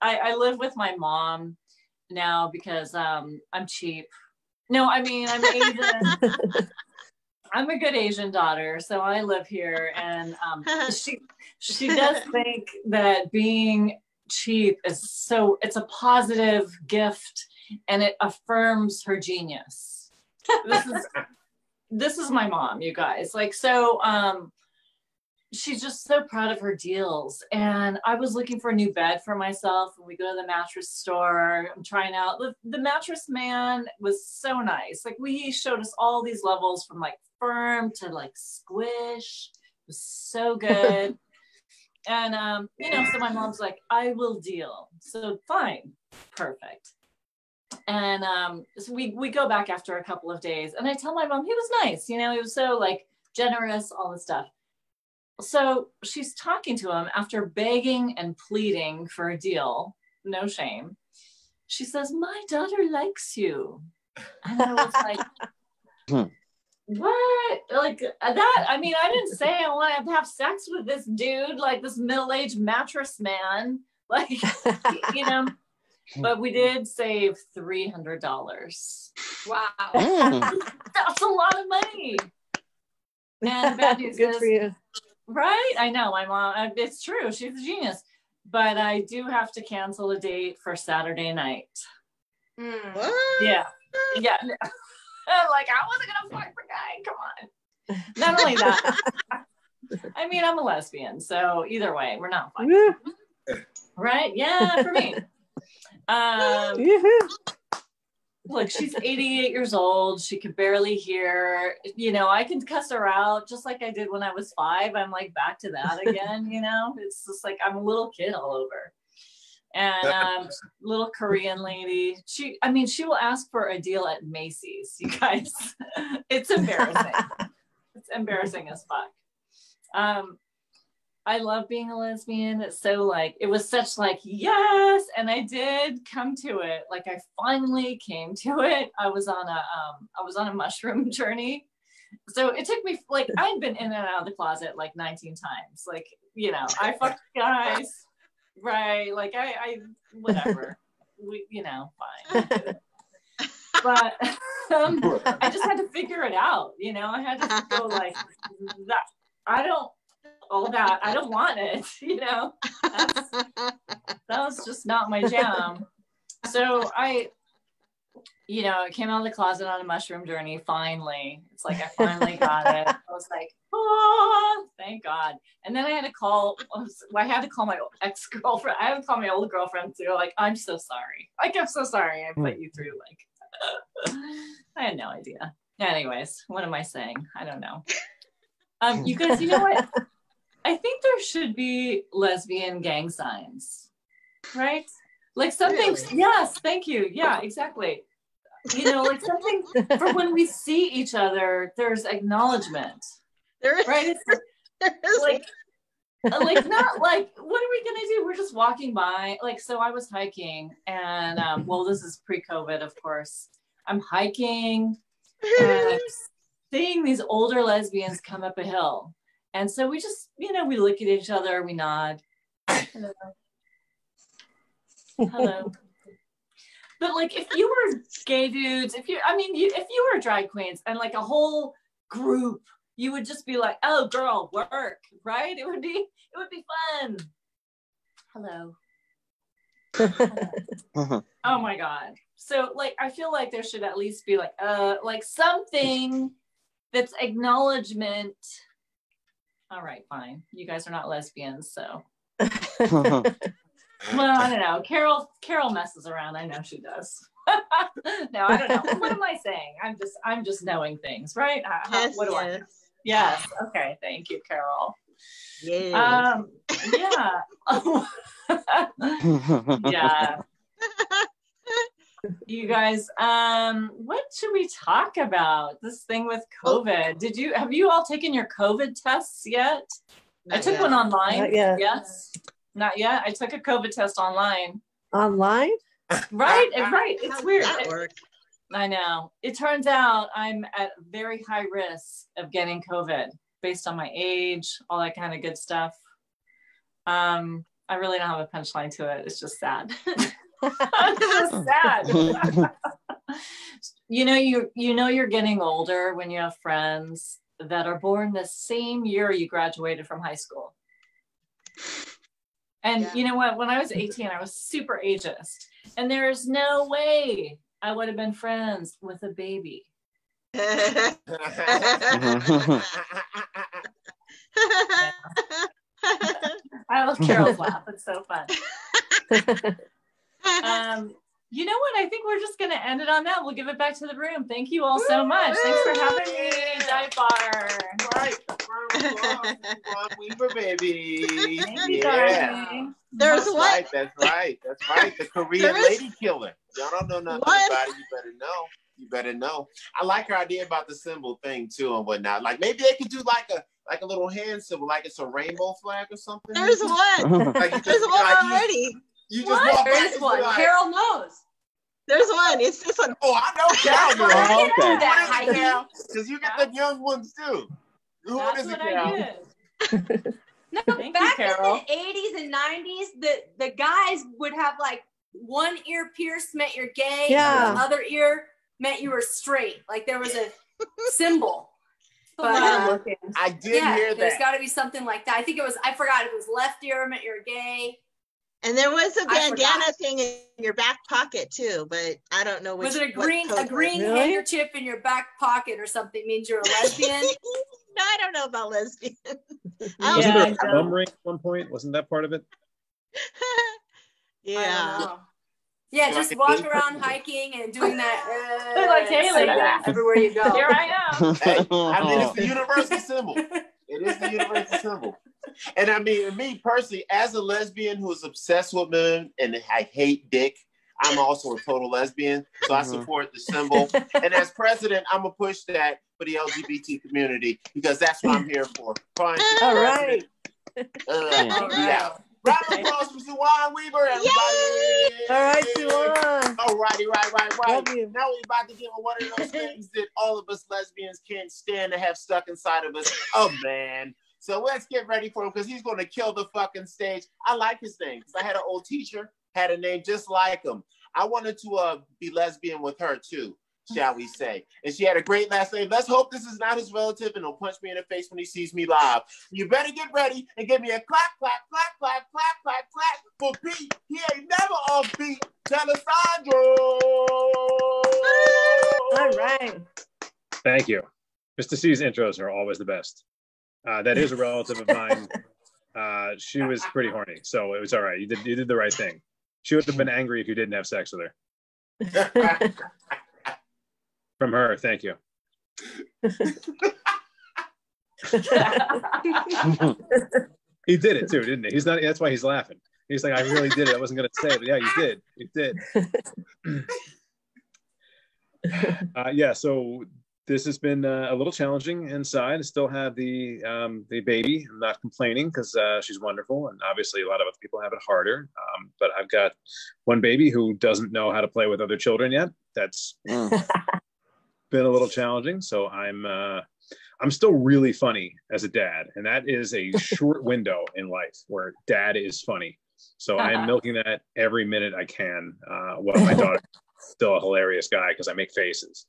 I live with my mom now because I'm cheap. No, I mean I'm Asian. I'm a good Asian daughter, so I live here, and she does think that being cheap is so it's a positive gift, and it affirms her genius. This is my mom, you guys. Like so. she's just so proud of her deals. And I was looking for a new bed for myself, and we go to the mattress store. I'm trying out. The mattress man was so nice. Like, he showed us all these levels from like firm to like squish. It was so good. And, you know, so my mom's like, I will deal. So fine. Perfect. And so we go back after a couple of days, and I tell my mom, he was nice. You know, he was so like generous, all this stuff. So she's talking to him after begging and pleading for a deal. No shame. She says, my daughter likes you. And I was like, what? Like that? I mean, I didn't say I want to have sex with this dude, like this middle-aged mattress man. Like, you know, but we did save $300. Wow. That's a lot of money. And bad news is, for you. Right? I know, my mom, it's true. She's a genius. But I do have to cancel a date for Saturday night. Mm. Yeah. Yeah. Like, I wasn't going to fuck the guy. Come on. Not only that, I mean, I'm a lesbian. So either way, we're not fucking. Right? Yeah, for me. Look, she's 88 years old. She could barely hear. You know, I can cuss her out just like I did when I was 5. I'm like back to that again, you know? It's just like I'm a little kid all over. And little Korean lady. She will ask for a deal at Macy's, you guys. It's embarrassing. It's embarrassing as fuck. I love being a lesbian. It's so like, it was such like, yes. And I did come to it. Like, I finally came to it. I was on a mushroom journey. So it took me, like, I'd been in and out of the closet like 19 times. Like, you know, I fucked guys, right? Like I whatever, you know, fine. But I just had to figure it out. You know, I had to go like, that. I don't want it, you know. That was just not my jam. So I came out of the closet on a mushroom journey, finally. It's like, I finally got it. I was like, oh, thank God. And then I had to call my ex-girlfriend. I had to call my old girlfriend too. Like, I'm so sorry. Like, I'm so sorry I put you through, like, I had no idea. Anyways, what am I saying? I don't know. You guys, you know what? I think there should be lesbian gang signs, right? Like something, really? Yes, thank you. Yeah, exactly. You know, like something for when we see each other, there's acknowledgement. There is. Right? There is. Like not like, what are we going to do? We're just walking by. Like, so I was hiking and, this is pre-COVID, of course. I'm hiking and I'm seeing these older lesbians come up a hill. And so we just, you know, we look at each other, we nod. Hello. Hello. But like, if you were gay dudes, if you were drag queens and like a whole group, you would just be like, oh girl, work, right? It would be fun. Hello. Hello. Oh my God. So like, I feel like there should at least be like something that's acknowledgement. All right, fine. You guys are not lesbians, so. Well, I don't know. Carol messes around. I know she does. No, I don't know. What am I saying? I'm just knowing things, right? What do I know? Yes. Okay. Thank you, Carol. Yeah. Yeah. Yeah. You guys, what should we talk about? This thing with COVID. Have you all taken your COVID tests yet? Not I took yet. One online. Not yet. Yes. Not yet. I took a COVID test online. Online? Right. Right. It's weird. I know. It turns out I'm at very high risk of getting COVID based on my age, all that kind of good stuff. I really don't have a punchline to it. It's just sad. Sad. You know you're getting older when you have friends that are born the same year you graduated from high school. And yeah. You know what, when I was 18, I was super ageist, and there's no way I would have been friends with a baby. Yeah. I love Carol's laugh. It's so fun. You know what? I think we're just going to end it on that. We'll give it back to the room. Thank you all so much. Thanks for having me, Dive Bar. Right. Weaver, baby. Yeah. That's one. Right. That's right. That's right. The Korean lady killer. Y'all don't know nothing about it. You better know. You better know. I like her idea about the symbol thing, too, and whatnot. Like, maybe they could do like a little hand symbol, like it's a rainbow flag or something. There's one. There's one already. You just what? Walk there's one. Like, Carol knows. There's one. It's just an. Oh, I know Carol. I know that, Carol. Because you got the young ones too. Who is it, Carol? No, back in the 80s and 90s, the guys would have like one ear pierced meant you're gay, and the other ear meant you were straight. Like there was a symbol. But I did hear that. There's got to be something like that. I think it was. I forgot. It was left ear meant you're gay. And there was a bandana thing in your back pocket too, but I don't know which. Was it a green really? Handkerchief in your back pocket or something means you're a lesbian? No, I don't know about lesbian. Wasn't there a thumb ring at one point? Wasn't that part of it? Yeah. Yeah, just walk around hiking and doing that. They're like, hey, everywhere you go. Here I am. Hey, I mean, it's the universal symbol. It is the universal symbol. And I mean, me personally, as a lesbian who is obsessed with men and I hate dick, I'm also a total lesbian, so I support the symbol. And as president, I'm going to push that for the LGBT community because that's what I'm here for. Fine. All right. Yeah. Round of applause for Suwan Weaver, everybody. Yay! All right, Suwan. All righty, right. Now we're about to give her one of those things that all of us lesbians can't stand to have stuck inside of us. Oh, man. So let's get ready for him because he's going to kill the fucking stage. I like his name because I had an old teacher, had a name just like him. I wanted to be lesbian with her too, shall we say. And she had a great last name. Let's hope this is not his relative and he'll punch me in the face when he sees me live. You better get ready and give me a clap for Pete. He ain't never off Pete D'Alessandro. All right. Thank you. Mr. C's intros are always the best. That is a relative of mine. She was pretty horny, so it was all right. You did the right thing. She would have been angry if you didn't have sex with her. From her, thank you. He did it too, didn't he? He's not. That's why he's laughing. He's like, I really did it. I wasn't gonna say it, but yeah, you did. You did. Yeah. So. This has been a little challenging inside. I still have the baby. I'm not complaining because she's wonderful. And obviously a lot of other people have it harder. But I've got one baby who doesn't know how to play with other children yet. That's been a little challenging. So I'm still really funny as a dad. And that is a short window in life where dad is funny. So I am milking that every minute I can. While my daughter is still a hilarious guy because I make faces.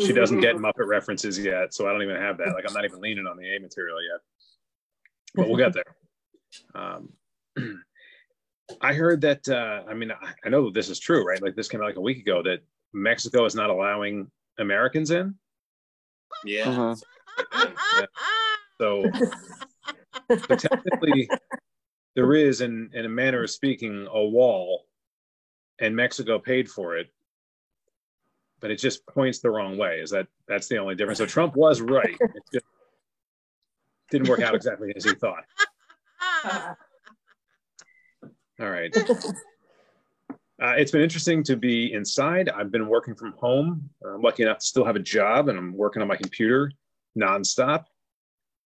She doesn't get Muppet references yet, so I don't even have that. Like, I'm not even leaning on the A material yet, but we'll get there. I heard that, I mean, I know that this is true, right? Like, this came out like a week ago that Mexico is not allowing Americans in. Yeah. Yeah. So technically, there is, in a manner of speaking, a wall, and Mexico paid for it. But it just points the wrong way. Is that's the only difference? So Trump was right. It just didn't work out exactly as he thought. All right. It's been interesting to be inside. I've been working from home. I'm lucky enough to still have a job, and I'm working on my computer nonstop.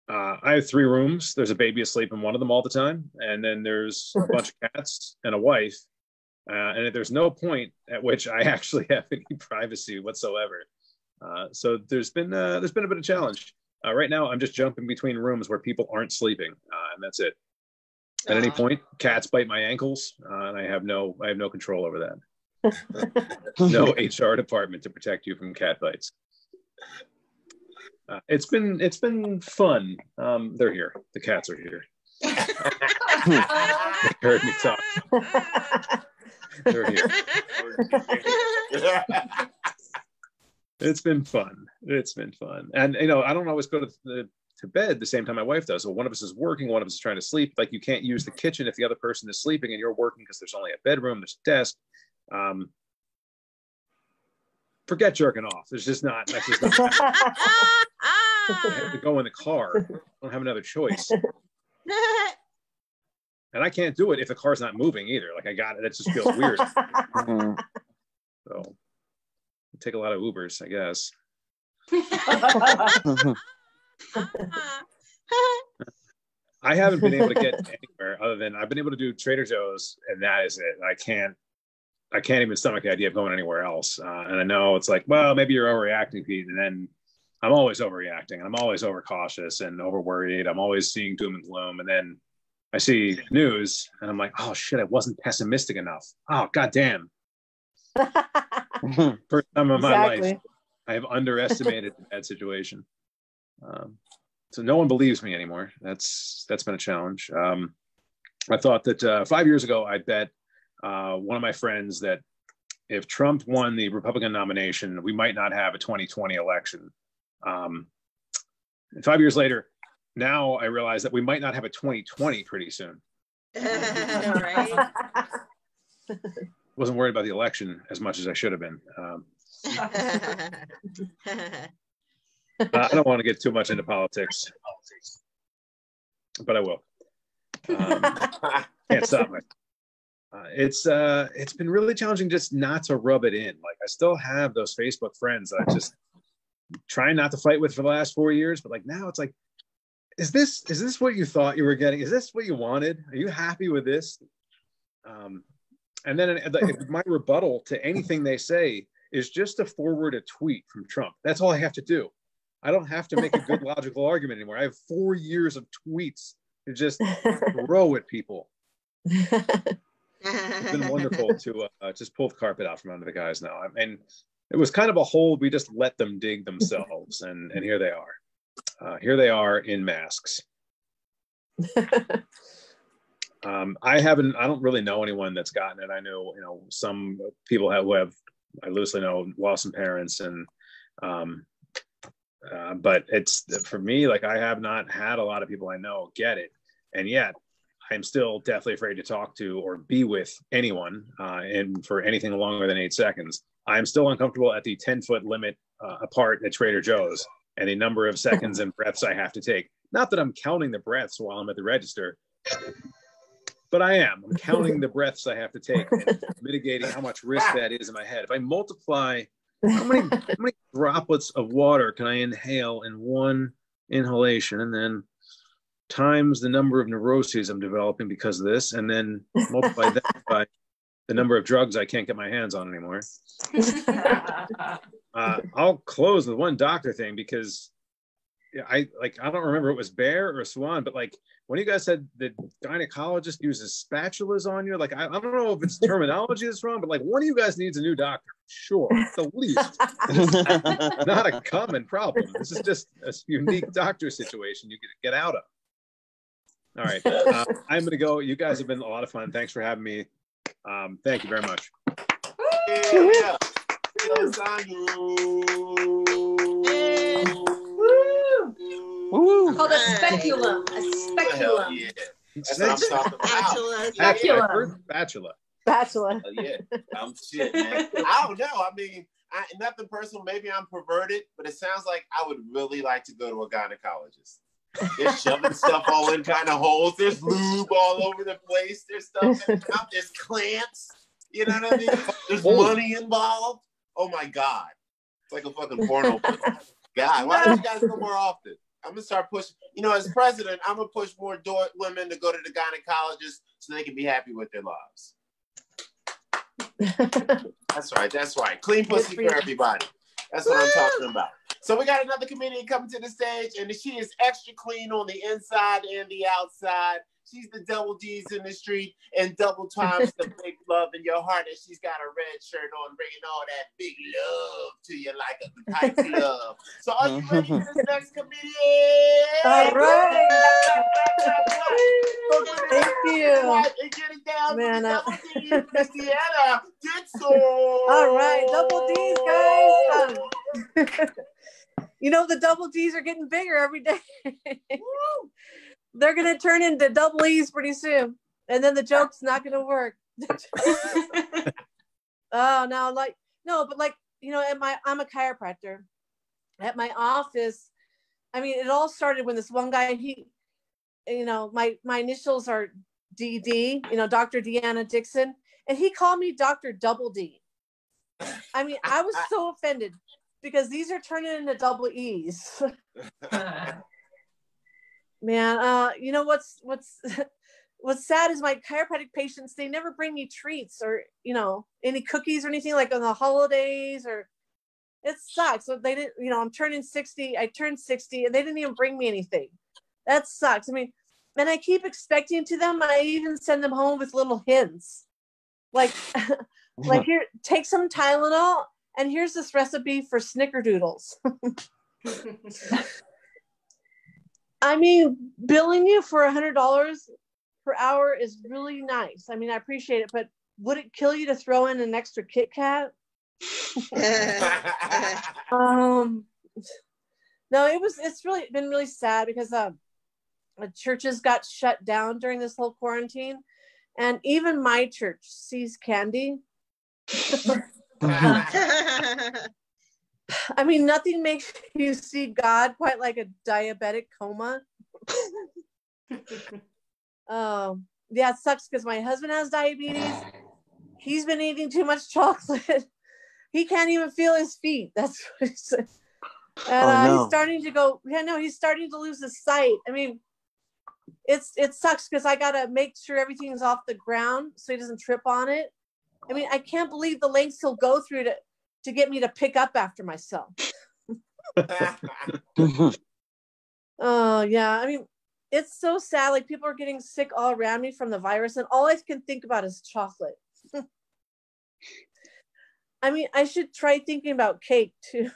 I have three rooms. There's a baby asleep in one of them all the time, and then there's a bunch of cats and a wife. And there's no point at which I actually have any privacy whatsoever. So there's been a bit of challenge. Right now, I'm just jumping between rooms where people aren't sleeping, and that's it. At any point, cats bite my ankles, and I have no control over that. No HR department to protect you from cat bites. It's been fun. They're here. The cats are here. They heard me talk. They're here. It's been fun. And you know, I don't always go to the to bed the same time my wife does. So one of us is working, one of us is trying to sleep. Like, you can't use the kitchen if the other person is sleeping and you're working, because there's only a bedroom, there's a desk. Forget jerking off. There's just not. That's just not. I have to go in the car. I don't have another choice. And I can't do it if the car's not moving either. Like, I got it. That just feels weird. So I take a lot of Ubers, I guess. I haven't been able to get anywhere other than I've been able to do Trader Joe's, and that is it. I can't even stomach the idea of going anywhere else. And I know it's like, well, maybe you're overreacting, Pete. And then I'm always overreacting, and I'm always overcautious and overworried. I'm always seeing doom and gloom. And then I see news and I'm like, oh shit, I wasn't pessimistic enough. Oh, goddamn. First time in my life, I have underestimated the bad situation. So no one believes me anymore. That's been a challenge. I thought that 5 years ago, I bet one of my friends that if Trump won the Republican nomination, we might not have a 2020 election. And 5 years later, now I realize that we might not have a 2020 pretty soon. Right? Wasn't worried about the election as much as I should have been. I don't want to get too much into politics, but I will. Can't stop me. It's been really challenging just not to rub it in. Like, I still have those Facebook friends that I just try not to fight with for the last 4 years, but like now it's like, is this what you thought you were getting? Is this what you wanted? Are you happy with this? And then my rebuttal to anything they say is just to forward a tweet from Trump. That's all I have to do. I don't have to make a good logical argument anymore. I have 4 years of tweets to just throw at people. It's been wonderful to just pull the carpet out from under the guys now. I mean, it was kind of a hole. We just let them dig themselves. And here they are. Here they are in masks. I don't really know anyone that's gotten it. I know, some people I loosely know, lost some parents, and but it's, for me, like, I have not had a lot of people I know get it, and yet I'm still deathly afraid to talk to or be with anyone, and for anything longer than 8 seconds. I'm still uncomfortable at the 10-foot limit apart at Trader Joe's, and the number of seconds and breaths I have to take. Not that I'm counting the breaths while I'm at the register, but I am. I'm counting the breaths I have to take and mitigating how much risk that is in my head. If I multiply how many droplets of water can I inhale in one inhalation, and then times the number of neuroses I'm developing because of this, and then multiply that by the number of drugs I can't get my hands on anymore. I'll close with one doctor thing, because I don't remember if it was Bear or Suwan, but like, when you guys said the gynecologist uses spatulas on you, like, I don't know if it's terminology that's wrong, but like, one of you guys needs a new doctor, sure, at the least. Not a common problem. This is just a unique doctor situation you get to get out of. All right, I'm going to go. You guys have been a lot of fun. Thanks for having me. Thank you very much. Yeah. Ooh, called nice. A speculum. Yeah. Spatula. Yeah, I'm shit, man. I don't know. I mean, nothing personal. Maybe I'm perverted, but it sounds like I would really like to go to a gynecologist. They're shoving stuff all in kind of holes. There's lube all over the place. There's stuff in the mouth. There's clamps. You know what I mean? There's money involved. Oh my God. It's like a fucking porno. God, why don't you guys go more often? I'm gonna start pushing. As president, I'm gonna push more women to go to the gynecologist so they can be happy with their lives. That's right. Clean pussy for everybody. That's what I'm talking about. So we got another comedian coming to the stage, and she is extra clean on the inside and the outside. She's the double D's in the street and double times the big love in your heart. And she's got a red shirt on, bringing all that big love to you like a tight love. So are you ready for this next comedian? All right. Thank you. And getting down with double D's, Miss Deanna Dickson. All right, double D's, guys. you know, the double D's are getting bigger every day. They're going to turn into double E's pretty soon. And then the joke's not going to work. Oh, no, like, no, but like, you know, I'm a chiropractor. At my office, I mean, it all started when this one guy, he, you know, my initials are DD, you know, Dr. Deanna Dickson. And he called me Dr. Double D. I mean, I was so offended because these are turning into double E's. Man, you know, what's sad is my chiropractic patients, they never bring me treats or, you know, any cookies or anything like on the holidays or it sucks. So they didn't, you know, I turned 60 and they didn't even bring me anything. That sucks. I mean, and I keep expecting to them. I even send them home with little hints. Like, like here, take some Tylenol and here's this recipe for snickerdoodles. I mean, billing you for $100 per hour is really nice. I mean, I appreciate it, but would it kill you to throw in an extra Kit Kat? No, it's really been really sad because the churches got shut down during this whole quarantine. And even my church sees candy. I mean, nothing makes you see God quite like a diabetic coma. Yeah, it sucks because my husband has diabetes. He's been eating too much chocolate. He can't even feel his feet. That's what he said. And he's starting to go, yeah, no, he's starting to lose his sight. I mean, it sucks because I got to make sure everything's off the ground so he doesn't trip on it. I mean, I can't believe the lengths he'll go through to get me to pick up after myself. Oh, yeah. I mean, it's so sad. Like, people are getting sick all around me from the virus, and all I can think about is chocolate. I mean, I should try thinking about cake, too.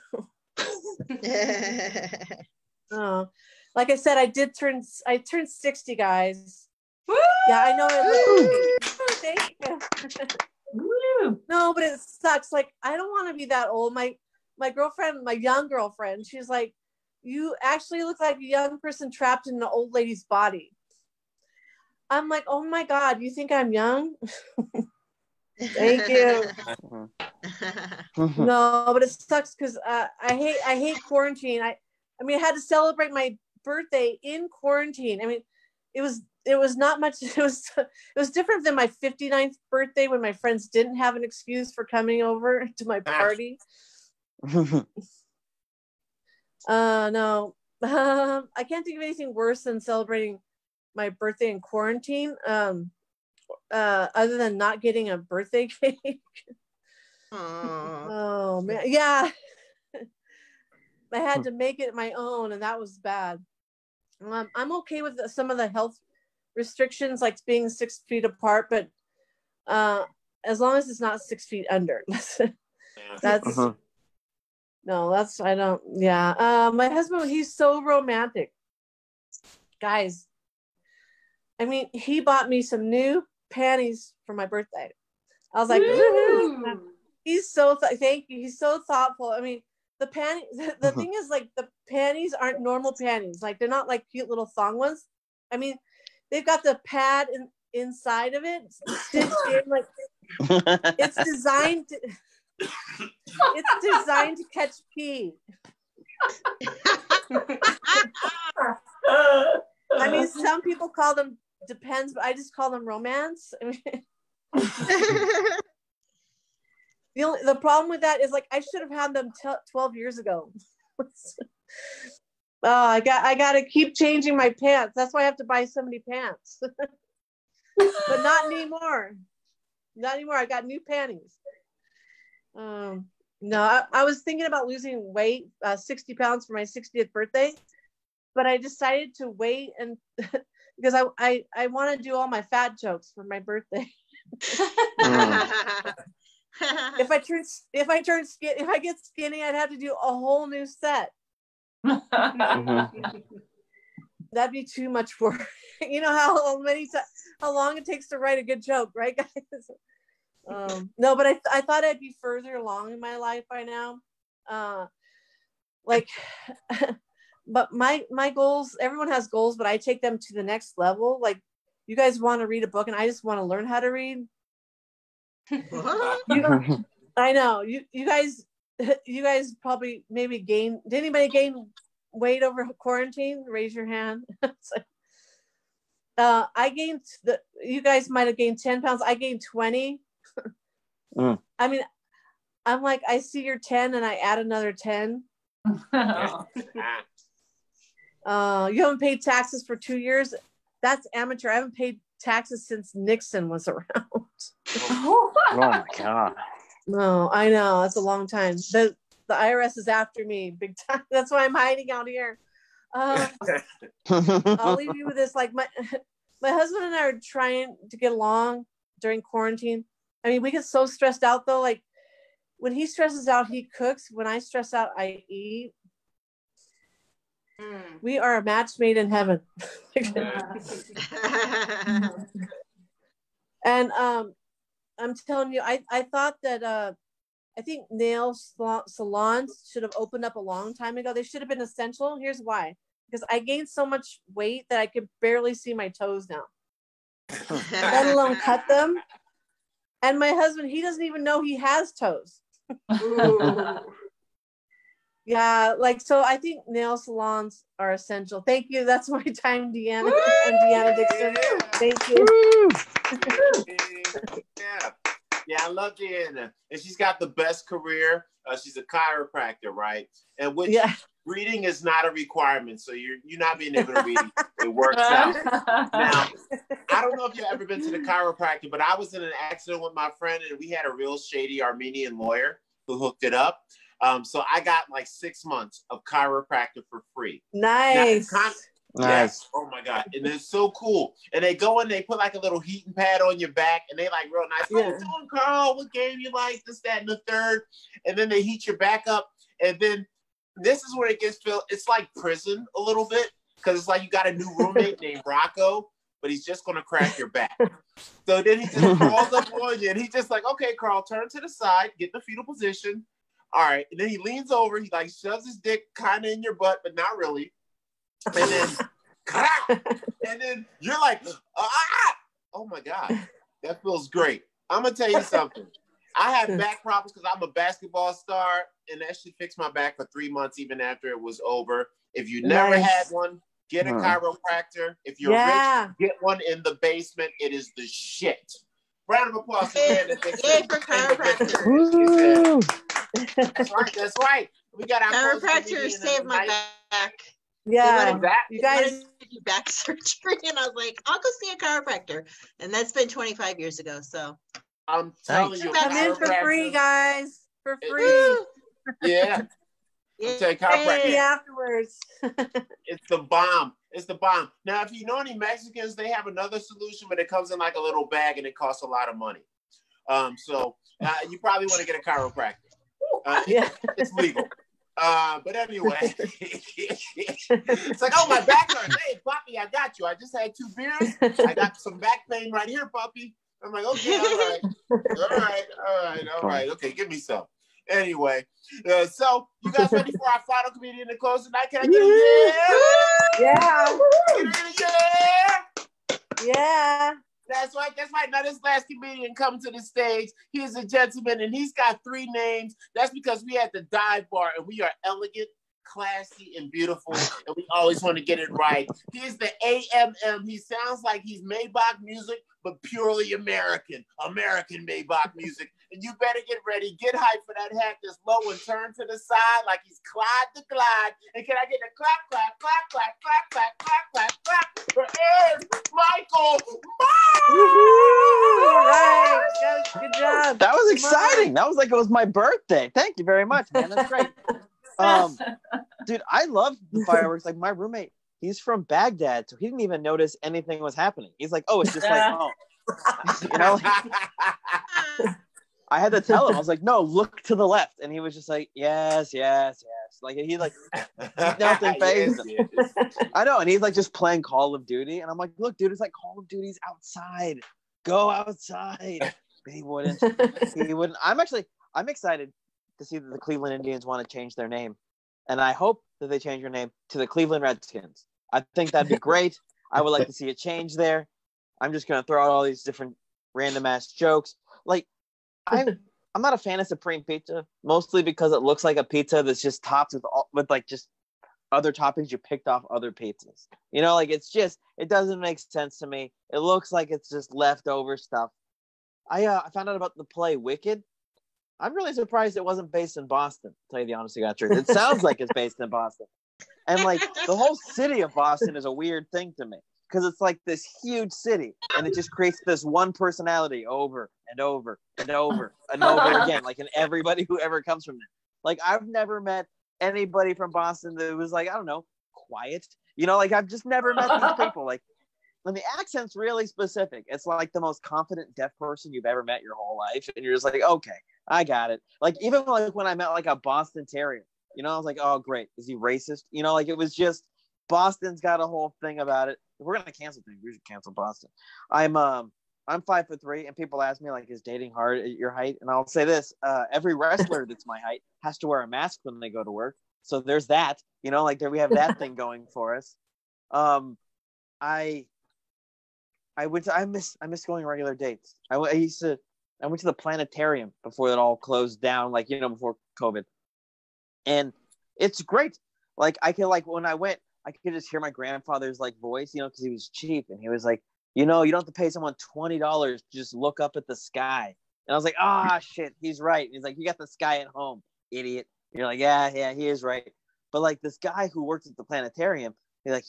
Oh. Like I said, I turned 60, guys. Woo! Yeah, I know it. Thank you. No, but it sucks. Like, I don't want to be that old. My girlfriend, my young girlfriend, she's like, you actually look like a young person trapped in an old lady's body. I'm like, oh my God, you think I'm young? Thank you. No, but it sucks because I hate quarantine. I mean, I had to celebrate my birthday in quarantine. I mean, it was not much. It was different than my 59th birthday when my friends didn't have an excuse for coming over to my party. No, I can't think of anything worse than celebrating my birthday in quarantine. Other than not getting a birthday cake. Oh man, yeah. I had to make it my own, and that was bad. I'm okay with some of the health restrictions, like being 6 feet apart, but as long as it's not 6 feet under. Yeah. My husband, he's so romantic. Guys, I mean, he bought me some new panties for my birthday. I was like, woo-hoo. He's so, thank you. He's so thoughtful. I mean, the thing is, like, the panties aren't normal panties. Like, they're not like cute little thong ones. I mean, they've got the pad inside of it stitched in, like, it's designed to catch pee. I mean, some people call them depends, but I just call them romance. I mean, The problem with that is, like, I should have had them 12 years ago. Oh, I got to keep changing my pants. That's why I have to buy so many pants. But not anymore. Not anymore. I got new panties. No, I was thinking about losing weight, 60 pounds for my 60th birthday, but I decided to wait and because I want to do all my fat jokes for my birthday. If I get skinny, I'd have to do a whole new set. That'd be too much work. You know how long it takes to write a good joke, right, guys? No, but I thought I'd be further along in my life by now. like, but my goals, everyone has goals, but I take them to the next level. Like, you guys want to read a book and I just want to learn how to read. I know you guys probably maybe gain, did anybody gain weight over quarantine? Raise your hand. So, I gained, you guys might have gained 10 pounds. I gained 20. Mm. I mean, I'm like, I see your 10 and I add another 10. You haven't paid taxes for 2 years. That's amateur. I haven't paid taxes since Nixon was around. Oh my God. No, I know. That's a long time. The IRS is after me big time. That's why I'm hiding out here. I'll leave you with this. Like my husband and I are trying to get along during quarantine. I mean, we get so stressed out though. Like when he stresses out, he cooks. When I stress out, I eat. Mm. We are a match made in heaven. And I'm telling you, I thought that I think nail salons should have opened up a long time ago. They should have been essential. Here's why. Because I gained so much weight that I could barely see my toes now, let alone cut them. And my husband, he doesn't even know he has toes. Yeah, like, so I think nail salons are essential. Thank you. That's my time, Deanna. Woo! And Deanna Dickson. Yeah. Thank you. Yeah. Yeah, I love Deanna. And she's got the best career. She's a chiropractor, right? And which reading is not a requirement. So you're not being able to read. It works out. Now, I don't know if you've ever been to the chiropractor, but I was in an accident with my friend and we had a real shady Armenian lawyer who hooked it up. So I got like 6 months of chiropractor for free. Nice. Nice. Yes. Oh my God. And it's so cool. And they go in, they put like a little heating pad on your back and they like real nice. Yeah. How you doing, Carl? What game you like? This, that, and the third. And then they heat your back up. And then this is where it gets filled. It's like prison a little bit. Cause it's like you got a new roommate named Rocco, but he's just gonna crack your back. So then he just crawls up on you and he's just like, okay, Carl, turn to the side, get in the fetal position. All right. And then he leans over, he like shoves his dick kind of in your butt, but not really. And then, and then you're like, oh my God, that feels great. I'm going to tell you something. I have back problems because I'm a basketball star and that shit fixed my back for 3 months even after it was over. If you never had one, get a chiropractor. If you're rich, get one in the basement. It is the shit. Round of applause. Yay for chiropractors. That's right. That's right. We got our chiropractor saved my back. Yeah, you guys do back surgery, and I was like, I'll go see a chiropractor, and that's been 25 years ago. So I'm telling you, come in for free, guys, for free. Yeah, chiropractor afterwards. It's the bomb. It's the bomb. Now, if you know any Mexicans, they have another solution, but it comes in like a little bag, and it costs a lot of money. So you probably want to get a chiropractor. It's legal. But anyway, it's like, oh, my back hurts. Hey, puppy, I got you. I just had 2 beers. I got some back pain right here, puppy. I'm like, okay, all right. All right. Okay, give me some. Anyway, so you guys ready for our final comedian to close tonight? Can I get a yeah? Yeah. That's right. That's right. Now this last comedian coming to the stage. He is a gentleman, and he's got 3 names. That's because we had the dive bar, and we are elegant, classy, and beautiful, and we always want to get it right. He's the AMM. He sounds like he's Maybach music, but purely American. American Maybach music. And you better get ready. Get hyped for that hat that's low and turn to the side like he's Clyde the Glide. And can I get a clap, clap, clap, clap, clap, clap, clap, clap, clap for Aaron Michael Marsh! All right. Good job. That was exciting. That was like it was my birthday. Thank you very much, man. That's great. Dude, I love the fireworks. Like my roommate, he's from Baghdad, so he didn't even notice anything was happening. He's like, oh, it's just like, oh. You know? Like, I had to tell him, I was like, no, look to the left. And he was just like, yes, yes, yes. Like, he like, nothing fazed him. I know, and he's like just playing Call of Duty. And I'm like, look, dude, it's like Call of Duty's outside. Go outside. But he wouldn't. I'm excited to see that the Cleveland Indians want to change their name. And I hope that they change your name to the Cleveland Redskins. I think that'd be great. I would like to see a change there. I'm just going to throw out all these different random ass jokes. Like, I'm not a fan of Supreme Pizza, mostly because it looks like a pizza that's just topped with like just other toppings you picked off other pizzas. You know, like it's just, it doesn't make sense to me. It looks like it's just leftover stuff. I found out about the play Wicked. I'm really surprised it wasn't based in Boston, to tell you the honest to God truth. It sounds like it's based in Boston. And like the whole city of Boston is a weird thing to me because it's like this huge city and it just creates this one personality over and over and over and over again. Like in everybody who ever comes from there. Like I've never met anybody from Boston that was like, I don't know, quiet. You know, like I've just never met these people. Like, and the accent's really specific. It's like the most confident deaf person you've ever met your whole life. And you're just like, okay, I got it. Like, even like when I met like a Boston Terrier, you know, I was like, oh, great. Is he racist? You know, like it was just, Boston's got a whole thing about it. If we're going to cancel things, we should cancel Boston. I'm 5'3", and people ask me, like, is dating hard at your height? And I'll say this, every wrestler that's my height has to wear a mask when they go to work. So there's that, you know, like there we have that thing going for us. I miss going regular dates. I went to the planetarium before it all closed down, like, you know, before COVID. And it's great. Like I could, like when I went, I could just hear my grandfather's like voice, you know, because he was cheap and he was like, you know, you don't have to pay someone $20 to just look up at the sky. And I was like, ah, shit, he's right. And he's like, you got the sky at home, idiot. And you're like, yeah, he is right. But like this guy who worked at the planetarium,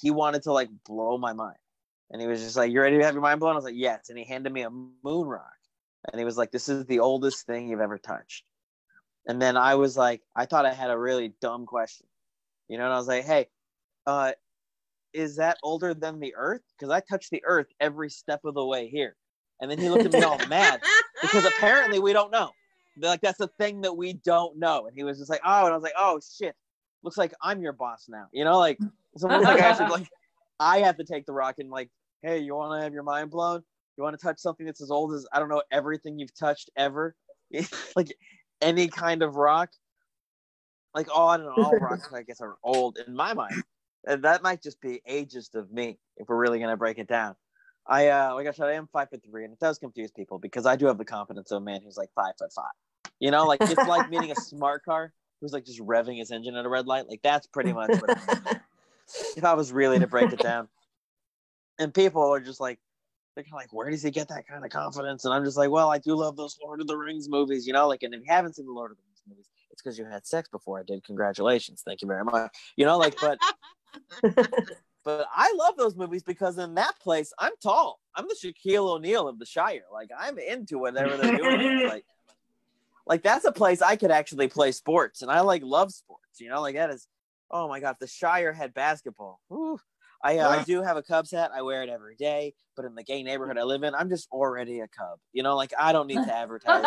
he wanted to like blow my mind. And he was just like, you ready to have your mind blown? I was like, yes. And he handed me a moon rock. And he was like, this is the oldest thing you've ever touched. And then I was like, I thought I had a really dumb question. You know, and I was like, hey, is that older than the earth? Because I touched the earth every step of the way here. And then he looked at me all mad because apparently we don't know. They're like, that's the thing that we don't know. And he was just like, oh, and I was like, oh, shit. Looks like I'm your boss now. You know, like, someone's like, I have to take the rock and like, hey, you want to have your mind blown? You want to touch something that's as old as, I don't know, everything you've touched ever? Like any kind of rock? Like, oh, I don't know, all rocks, I guess, are old in my mind. And that might just be ageist of me if we're really going to break it down. Like I said, I am 5'3", and it does confuse people because I do have the confidence of a man who's like 5'5". You know, like it's like meeting a smart car who's like just revving his engine at a red light. Like that's pretty much what I'm if I was really to break it down. And people are just like, they're kind of like, where does he get that kind of confidence? And I'm just like, well, I do love those Lord of the Rings movies, you know, like, and if you haven't seen the Lord of the Rings movies, it's because you had sex before I did. Congratulations. Thank you very much. You know, like, but, but I love those movies because in that place, I'm tall. I'm the Shaquille O'Neal of the Shire. Like I'm into whatever they're doing. Like that's a place I could actually play sports. And I like love sports, you know, like that is, oh my God, the Shire had basketball. Woo. I do have a Cubs hat. I wear it every day. But in the gay neighborhood I live in, I'm just already a Cub. You know, like I don't need to advertise,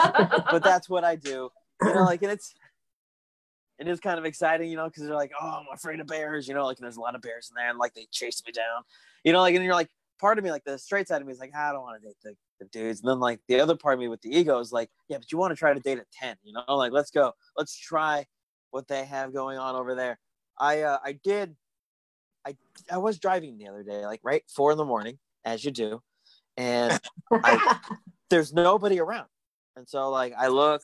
but that's what I do. You know, like, and it is kind of exciting, you know, because they're like, oh, I'm afraid of bears. You know, like, and there's a lot of bears in there, and like they chase me down. You know, like, and you're like, part of me, like the straight side of me is like, I don't want to date the dudes. And then like the other part of me with the ego is like, yeah, but you want to try to date at 10. You know, like let's go, let's try what they have going on over there. I was driving the other day, like right 4 a.m, as you do. And there's nobody around. And so like, I look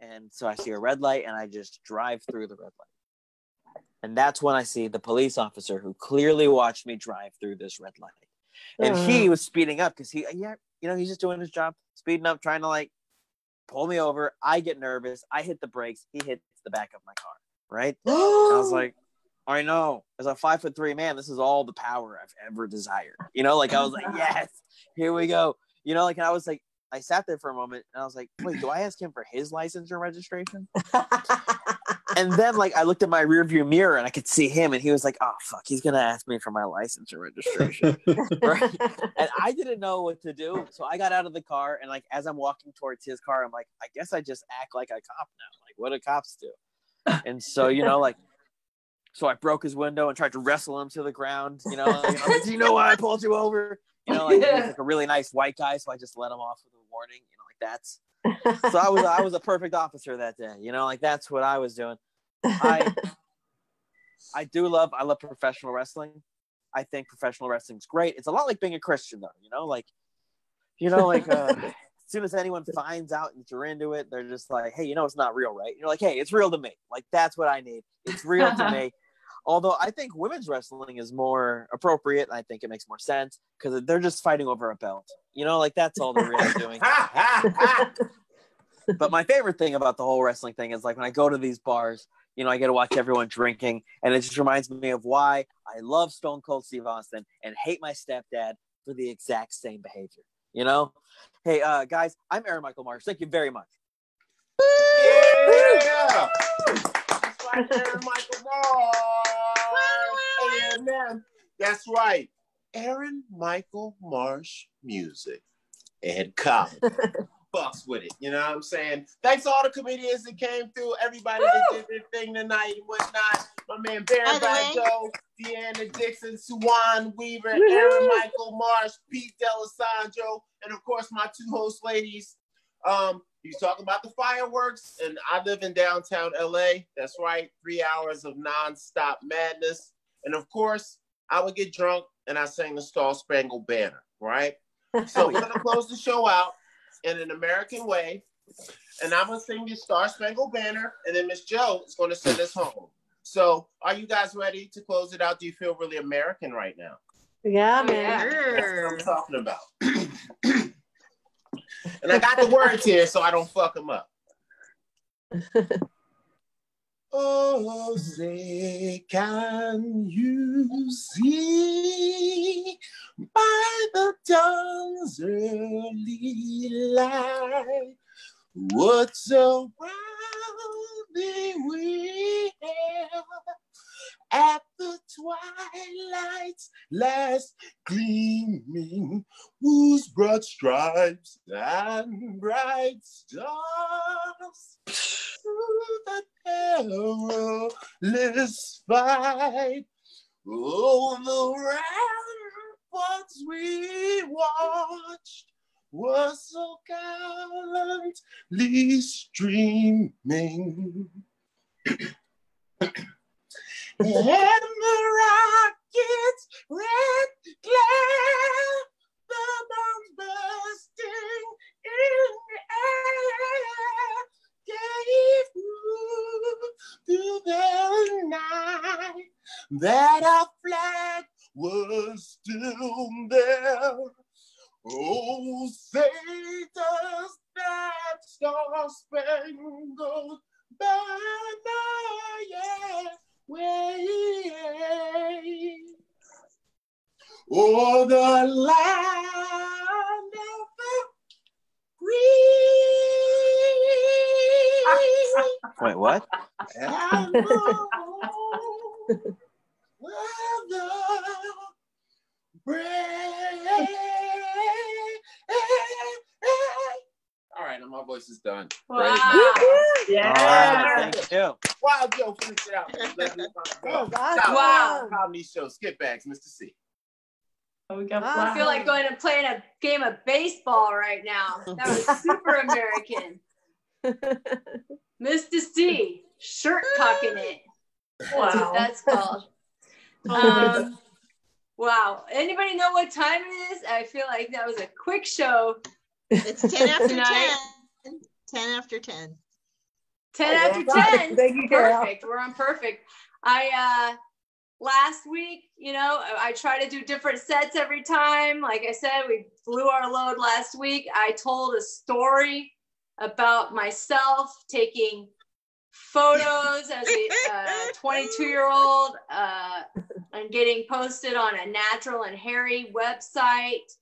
and so I see a red light and I just drive through the red light. And that's when I see the police officer who clearly watched me drive through this red light. And he was speeding up because he's just doing his job, speeding up, trying to like pull me over. I get nervous. I hit the brakes. He hits the back of my car. Right. And I was like, I know, as a 5'3" man, this is all the power I've ever desired. You know, like I was like, yes, here we go. You know, like, and I was like, I sat there for a moment and I was like, wait, do I ask him for his license or registration? And then like, I looked at my rearview mirror and I could see him and he was like, oh fuck, he's going to ask me for my license or registration. Right? And I didn't know what to do. So I got out of the car and like, as I'm walking towards his car, I'm like, I guess I just act like a cop now. Like what do cops do? And so, you know, like, so I broke his window and tried to wrestle him to the ground. You know, like, do you know why I pulled you over? You know, like, yeah. He was like a really nice white guy, so I just let him off with a warning. You know, like that's. So I was a perfect officer that day. You know, like that's what I was doing. I I love professional wrestling. I think professional wrestling's great. It's a lot like being a Christian, though, as soon as anyone finds out that you're into it, they're just like, hey, it's not real, right? You're like, hey, it's real to me. Like, that's what I need. It's real to me. Although I think women's wrestling is more appropriate. And I think it makes more sense because they're just fighting over a belt. That's all they're really doing. But my favorite thing about the whole wrestling thing is, when I go to these bars, I get to watch everyone drinking. And it just reminds me of why I love Stone Cold Steve Austin and hate my stepdad for the exact same behavior, Hey, guys, I'm Aaron Michael Marsh. Thank you very much. Yeah! I'm Aaron Michael Marsh. Amen. That's right. Aaron Michael Marsh music. And Colin bucks with it. You know what I'm saying? Thanks to all the comedians that came through, everybody that did their thing tonight and whatnot. My man Bear Badeaux, Deanna Dickson, Suwan Weaver, Aaron Michael Marsh, Pete D'Alessandro, and of course my two host ladies. You talk about the fireworks, and I live in downtown LA. That's right, 3 hours of nonstop madness. And of course, I would get drunk and I sang The Star Spangled Banner, right? So we're gonna close the show out in an American way, and I'm gonna sing The Star Spangled Banner, and then Miss Jo is gonna send us home. So, are you guys ready to close it out? Do you feel really American right now? Yeah, man. That's what I'm talking about. And I got the words here so I don't fuck them up. Oh, say, can you see by the dawn's early light what's around the wheel at the twilight's last gleaming, whose broad stripes and bright stars through the perilous fight, oh, the ramparts we watched were so gallantly streaming. And the rocket's red glare, the bombs bursting in the air, gave proof through the night that our flag was still there. Oh, say does that star-spangled banner, yeah, way o'er the land of the green. Wait, what? And the weather break. All right, my voice is done. Wow. Yeah. Right, thank you. Wild Joe freaked it out. Wow. Comedy show, skip bags, Mr. C. Oh, we got I feel like going and playing a game of baseball right now. That was super American. Mr. C, shirt cocking it. Wow. That's what that's called. Wow. Anybody know what time it is? I feel like that was a quick show. It's 10 after tonight. 10. 10 after 10. 10 after 10. Thank you, Carol. Perfect. We're on perfect. I last week, I try to do different sets every time. Like I said, we blew our load last week. I told a story about myself taking photos as a 22-year-old and getting posted on a Natural and Hairy website.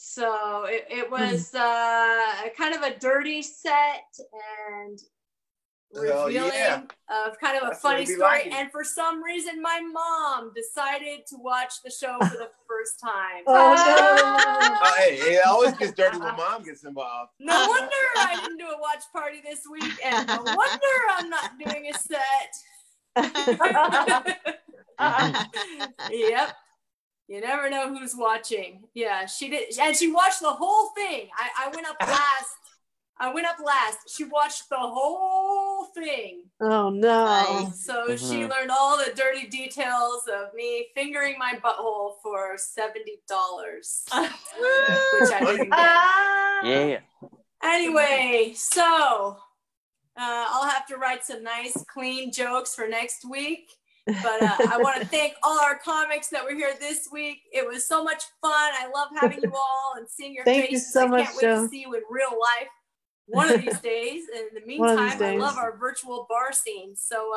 So it was kind of a dirty set and revealing of kind of a funny story. Liking. And for some reason, my mom decided to watch the show for the first time. Oh, no. It always gets dirty when mom gets involved. No wonder I didn't do a watch party this week, and no wonder I'm not doing a set. Yep. You never know who's watching. Yeah, she did. And she watched the whole thing. I went up last. She watched the whole thing. Oh, no. So she learned all the dirty details of me fingering my butthole for $70, which I didn't get. Yeah. Anyway, so I'll have to write some nice, clean jokes for next week. But I want to thank all our comics that were here this week. It was so much fun. I love having you all and seeing your faces. Thank you so much, Joe. I can't wait to see you in real life one of these days. And in the meantime, I love our virtual bar scene. So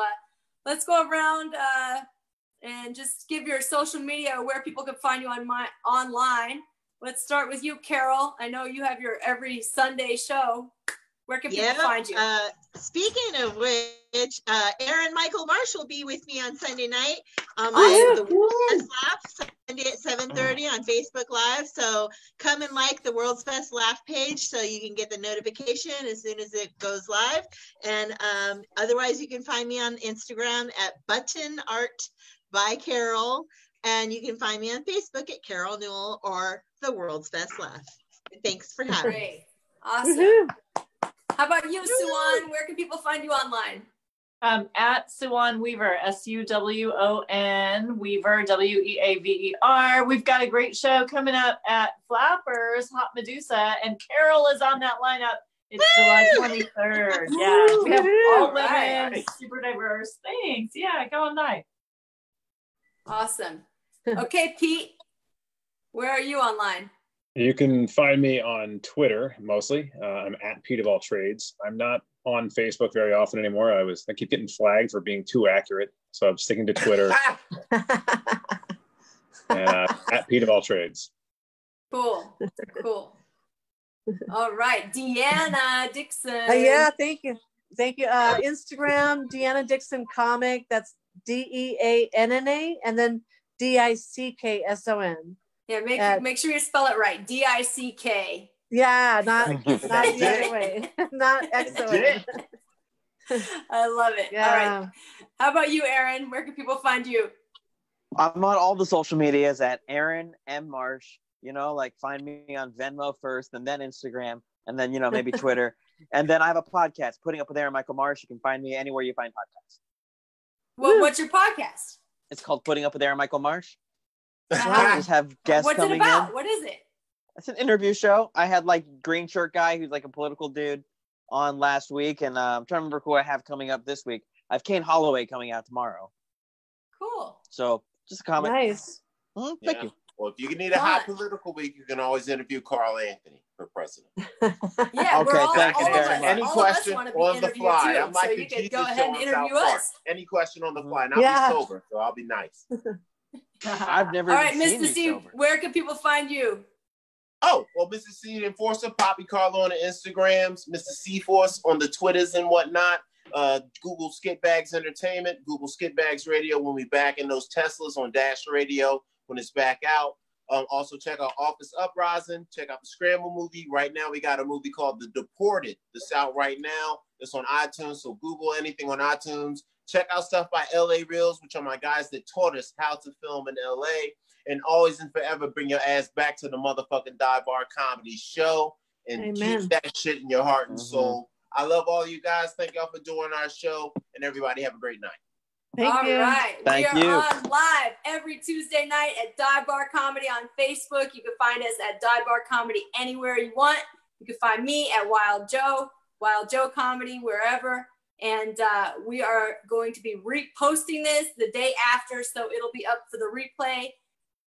let's go around and just give your social media or where people can find you on online. Let's start with you, Carol. I know you have your every Sunday show. Where can people find you? Speaking of which, Aaron Michael Marsh will be with me on Sunday night. I have the World's Best Laugh Sunday at 7:30 on Facebook Live. So come and like the World's Best Laugh page so you can get the notification as soon as it goes live. And otherwise, you can find me on Instagram at Button Art by Carol. And you can find me on Facebook at Carol Newell or the World's Best Laugh. Thanks for having me. Awesome. How about you, Suwan? Where can people find you online? At Suwan Weaver, S-U-W-O-N, Weaver, W-E-A-V-E-R. We've got a great show coming up at Flappers, Hot Medusa, and Carol is on that lineup. It's July 23rd. Yeah, we have all women, super diverse things. Yeah, go online. Awesome. Okay, Pete, where are you online? You can find me on Twitter, mostly. I'm at Pete of all trades. I'm not on Facebook very often anymore. I keep getting flagged for being too accurate, so I'm sticking to Twitter. And at Pete of all trades. Cool, cool. All right, Deanna Dickson. Yeah, thank you. Thank you. Instagram, Deanna Dickson Comic. That's D-E-A-N-N-A and then D-I-C-K-S-O-N. Yeah, make sure you spell it right. D-I-C-K. Yeah, not the other way. Not excellent. I love it. Yeah. All right. How about you, Aaron? Where can people find you? I'm on all the social medias at Aaron M. Marsh. You know, like find me on Venmo first and then Instagram and then, you know, maybe Twitter. And then I have a podcast, Putting Up with Aaron Michael Marsh. You can find me anywhere you find podcasts. Well, what's your podcast? It's called Putting Up with Aaron Michael Marsh. I just have guests coming in. What's it about? What is it? It's an interview show. I had like green shirt guy who's like a political dude on last week, and I'm trying to remember who I have coming up this week. I have Kane Holloway coming out tomorrow. Cool. So just a comment. Nice. Thank you. Well, if you need a hot political week, you can always interview Carl Anthony for president. Yeah. Okay. Thank you very much. Any question on the fly? I'm like the Jesus show in South Park. Any question on the fly? And I'll be sober, so I'll be nice. I've never. All right, Mr. C, where can people find you? Oh, well, Mr. C Enforcer, Poppy Carlo on the Instagrams, Mr. C Force on the Twitters and whatnot. Google Skit Bags Entertainment, Google Skit Bags Radio when we back in those Teslas on Dash Radio when it's back out. Also check out Office Uprising, check out the Scramble movie. Right now we got a movie called The Deported that's out right now. It's on iTunes, so Google anything on iTunes. Check out stuff by LA Reels, which are my guys that taught us how to film in LA. And always and forever bring your ass back to the motherfucking Dive Bar Comedy Show. And keep that shit in your heart and soul. I love all you guys. Thank y'all for doing our show. And everybody have a great night. Thank you. All right. We are on live every Tuesday night at Dive Bar Comedy on Facebook. You can find us at Dive Bar Comedy anywhere you want. You can find me at Wild Joe Comedy, wherever. And we are going to be reposting this the day after, so it'll be up for the replay.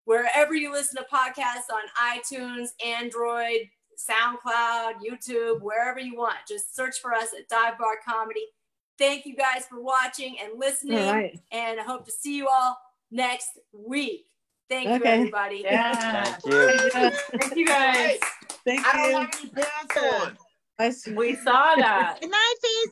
Wherever you listen to podcasts on iTunes, Android, SoundCloud, YouTube, wherever you want, just search for us at Dive Bar Comedy. Thank you guys for watching and listening. And I hope to see you all next week. Thank you, everybody. Yeah. Thank you. Thank you guys. Thank you. I don't like any pants on. We saw that. Good night, Faith.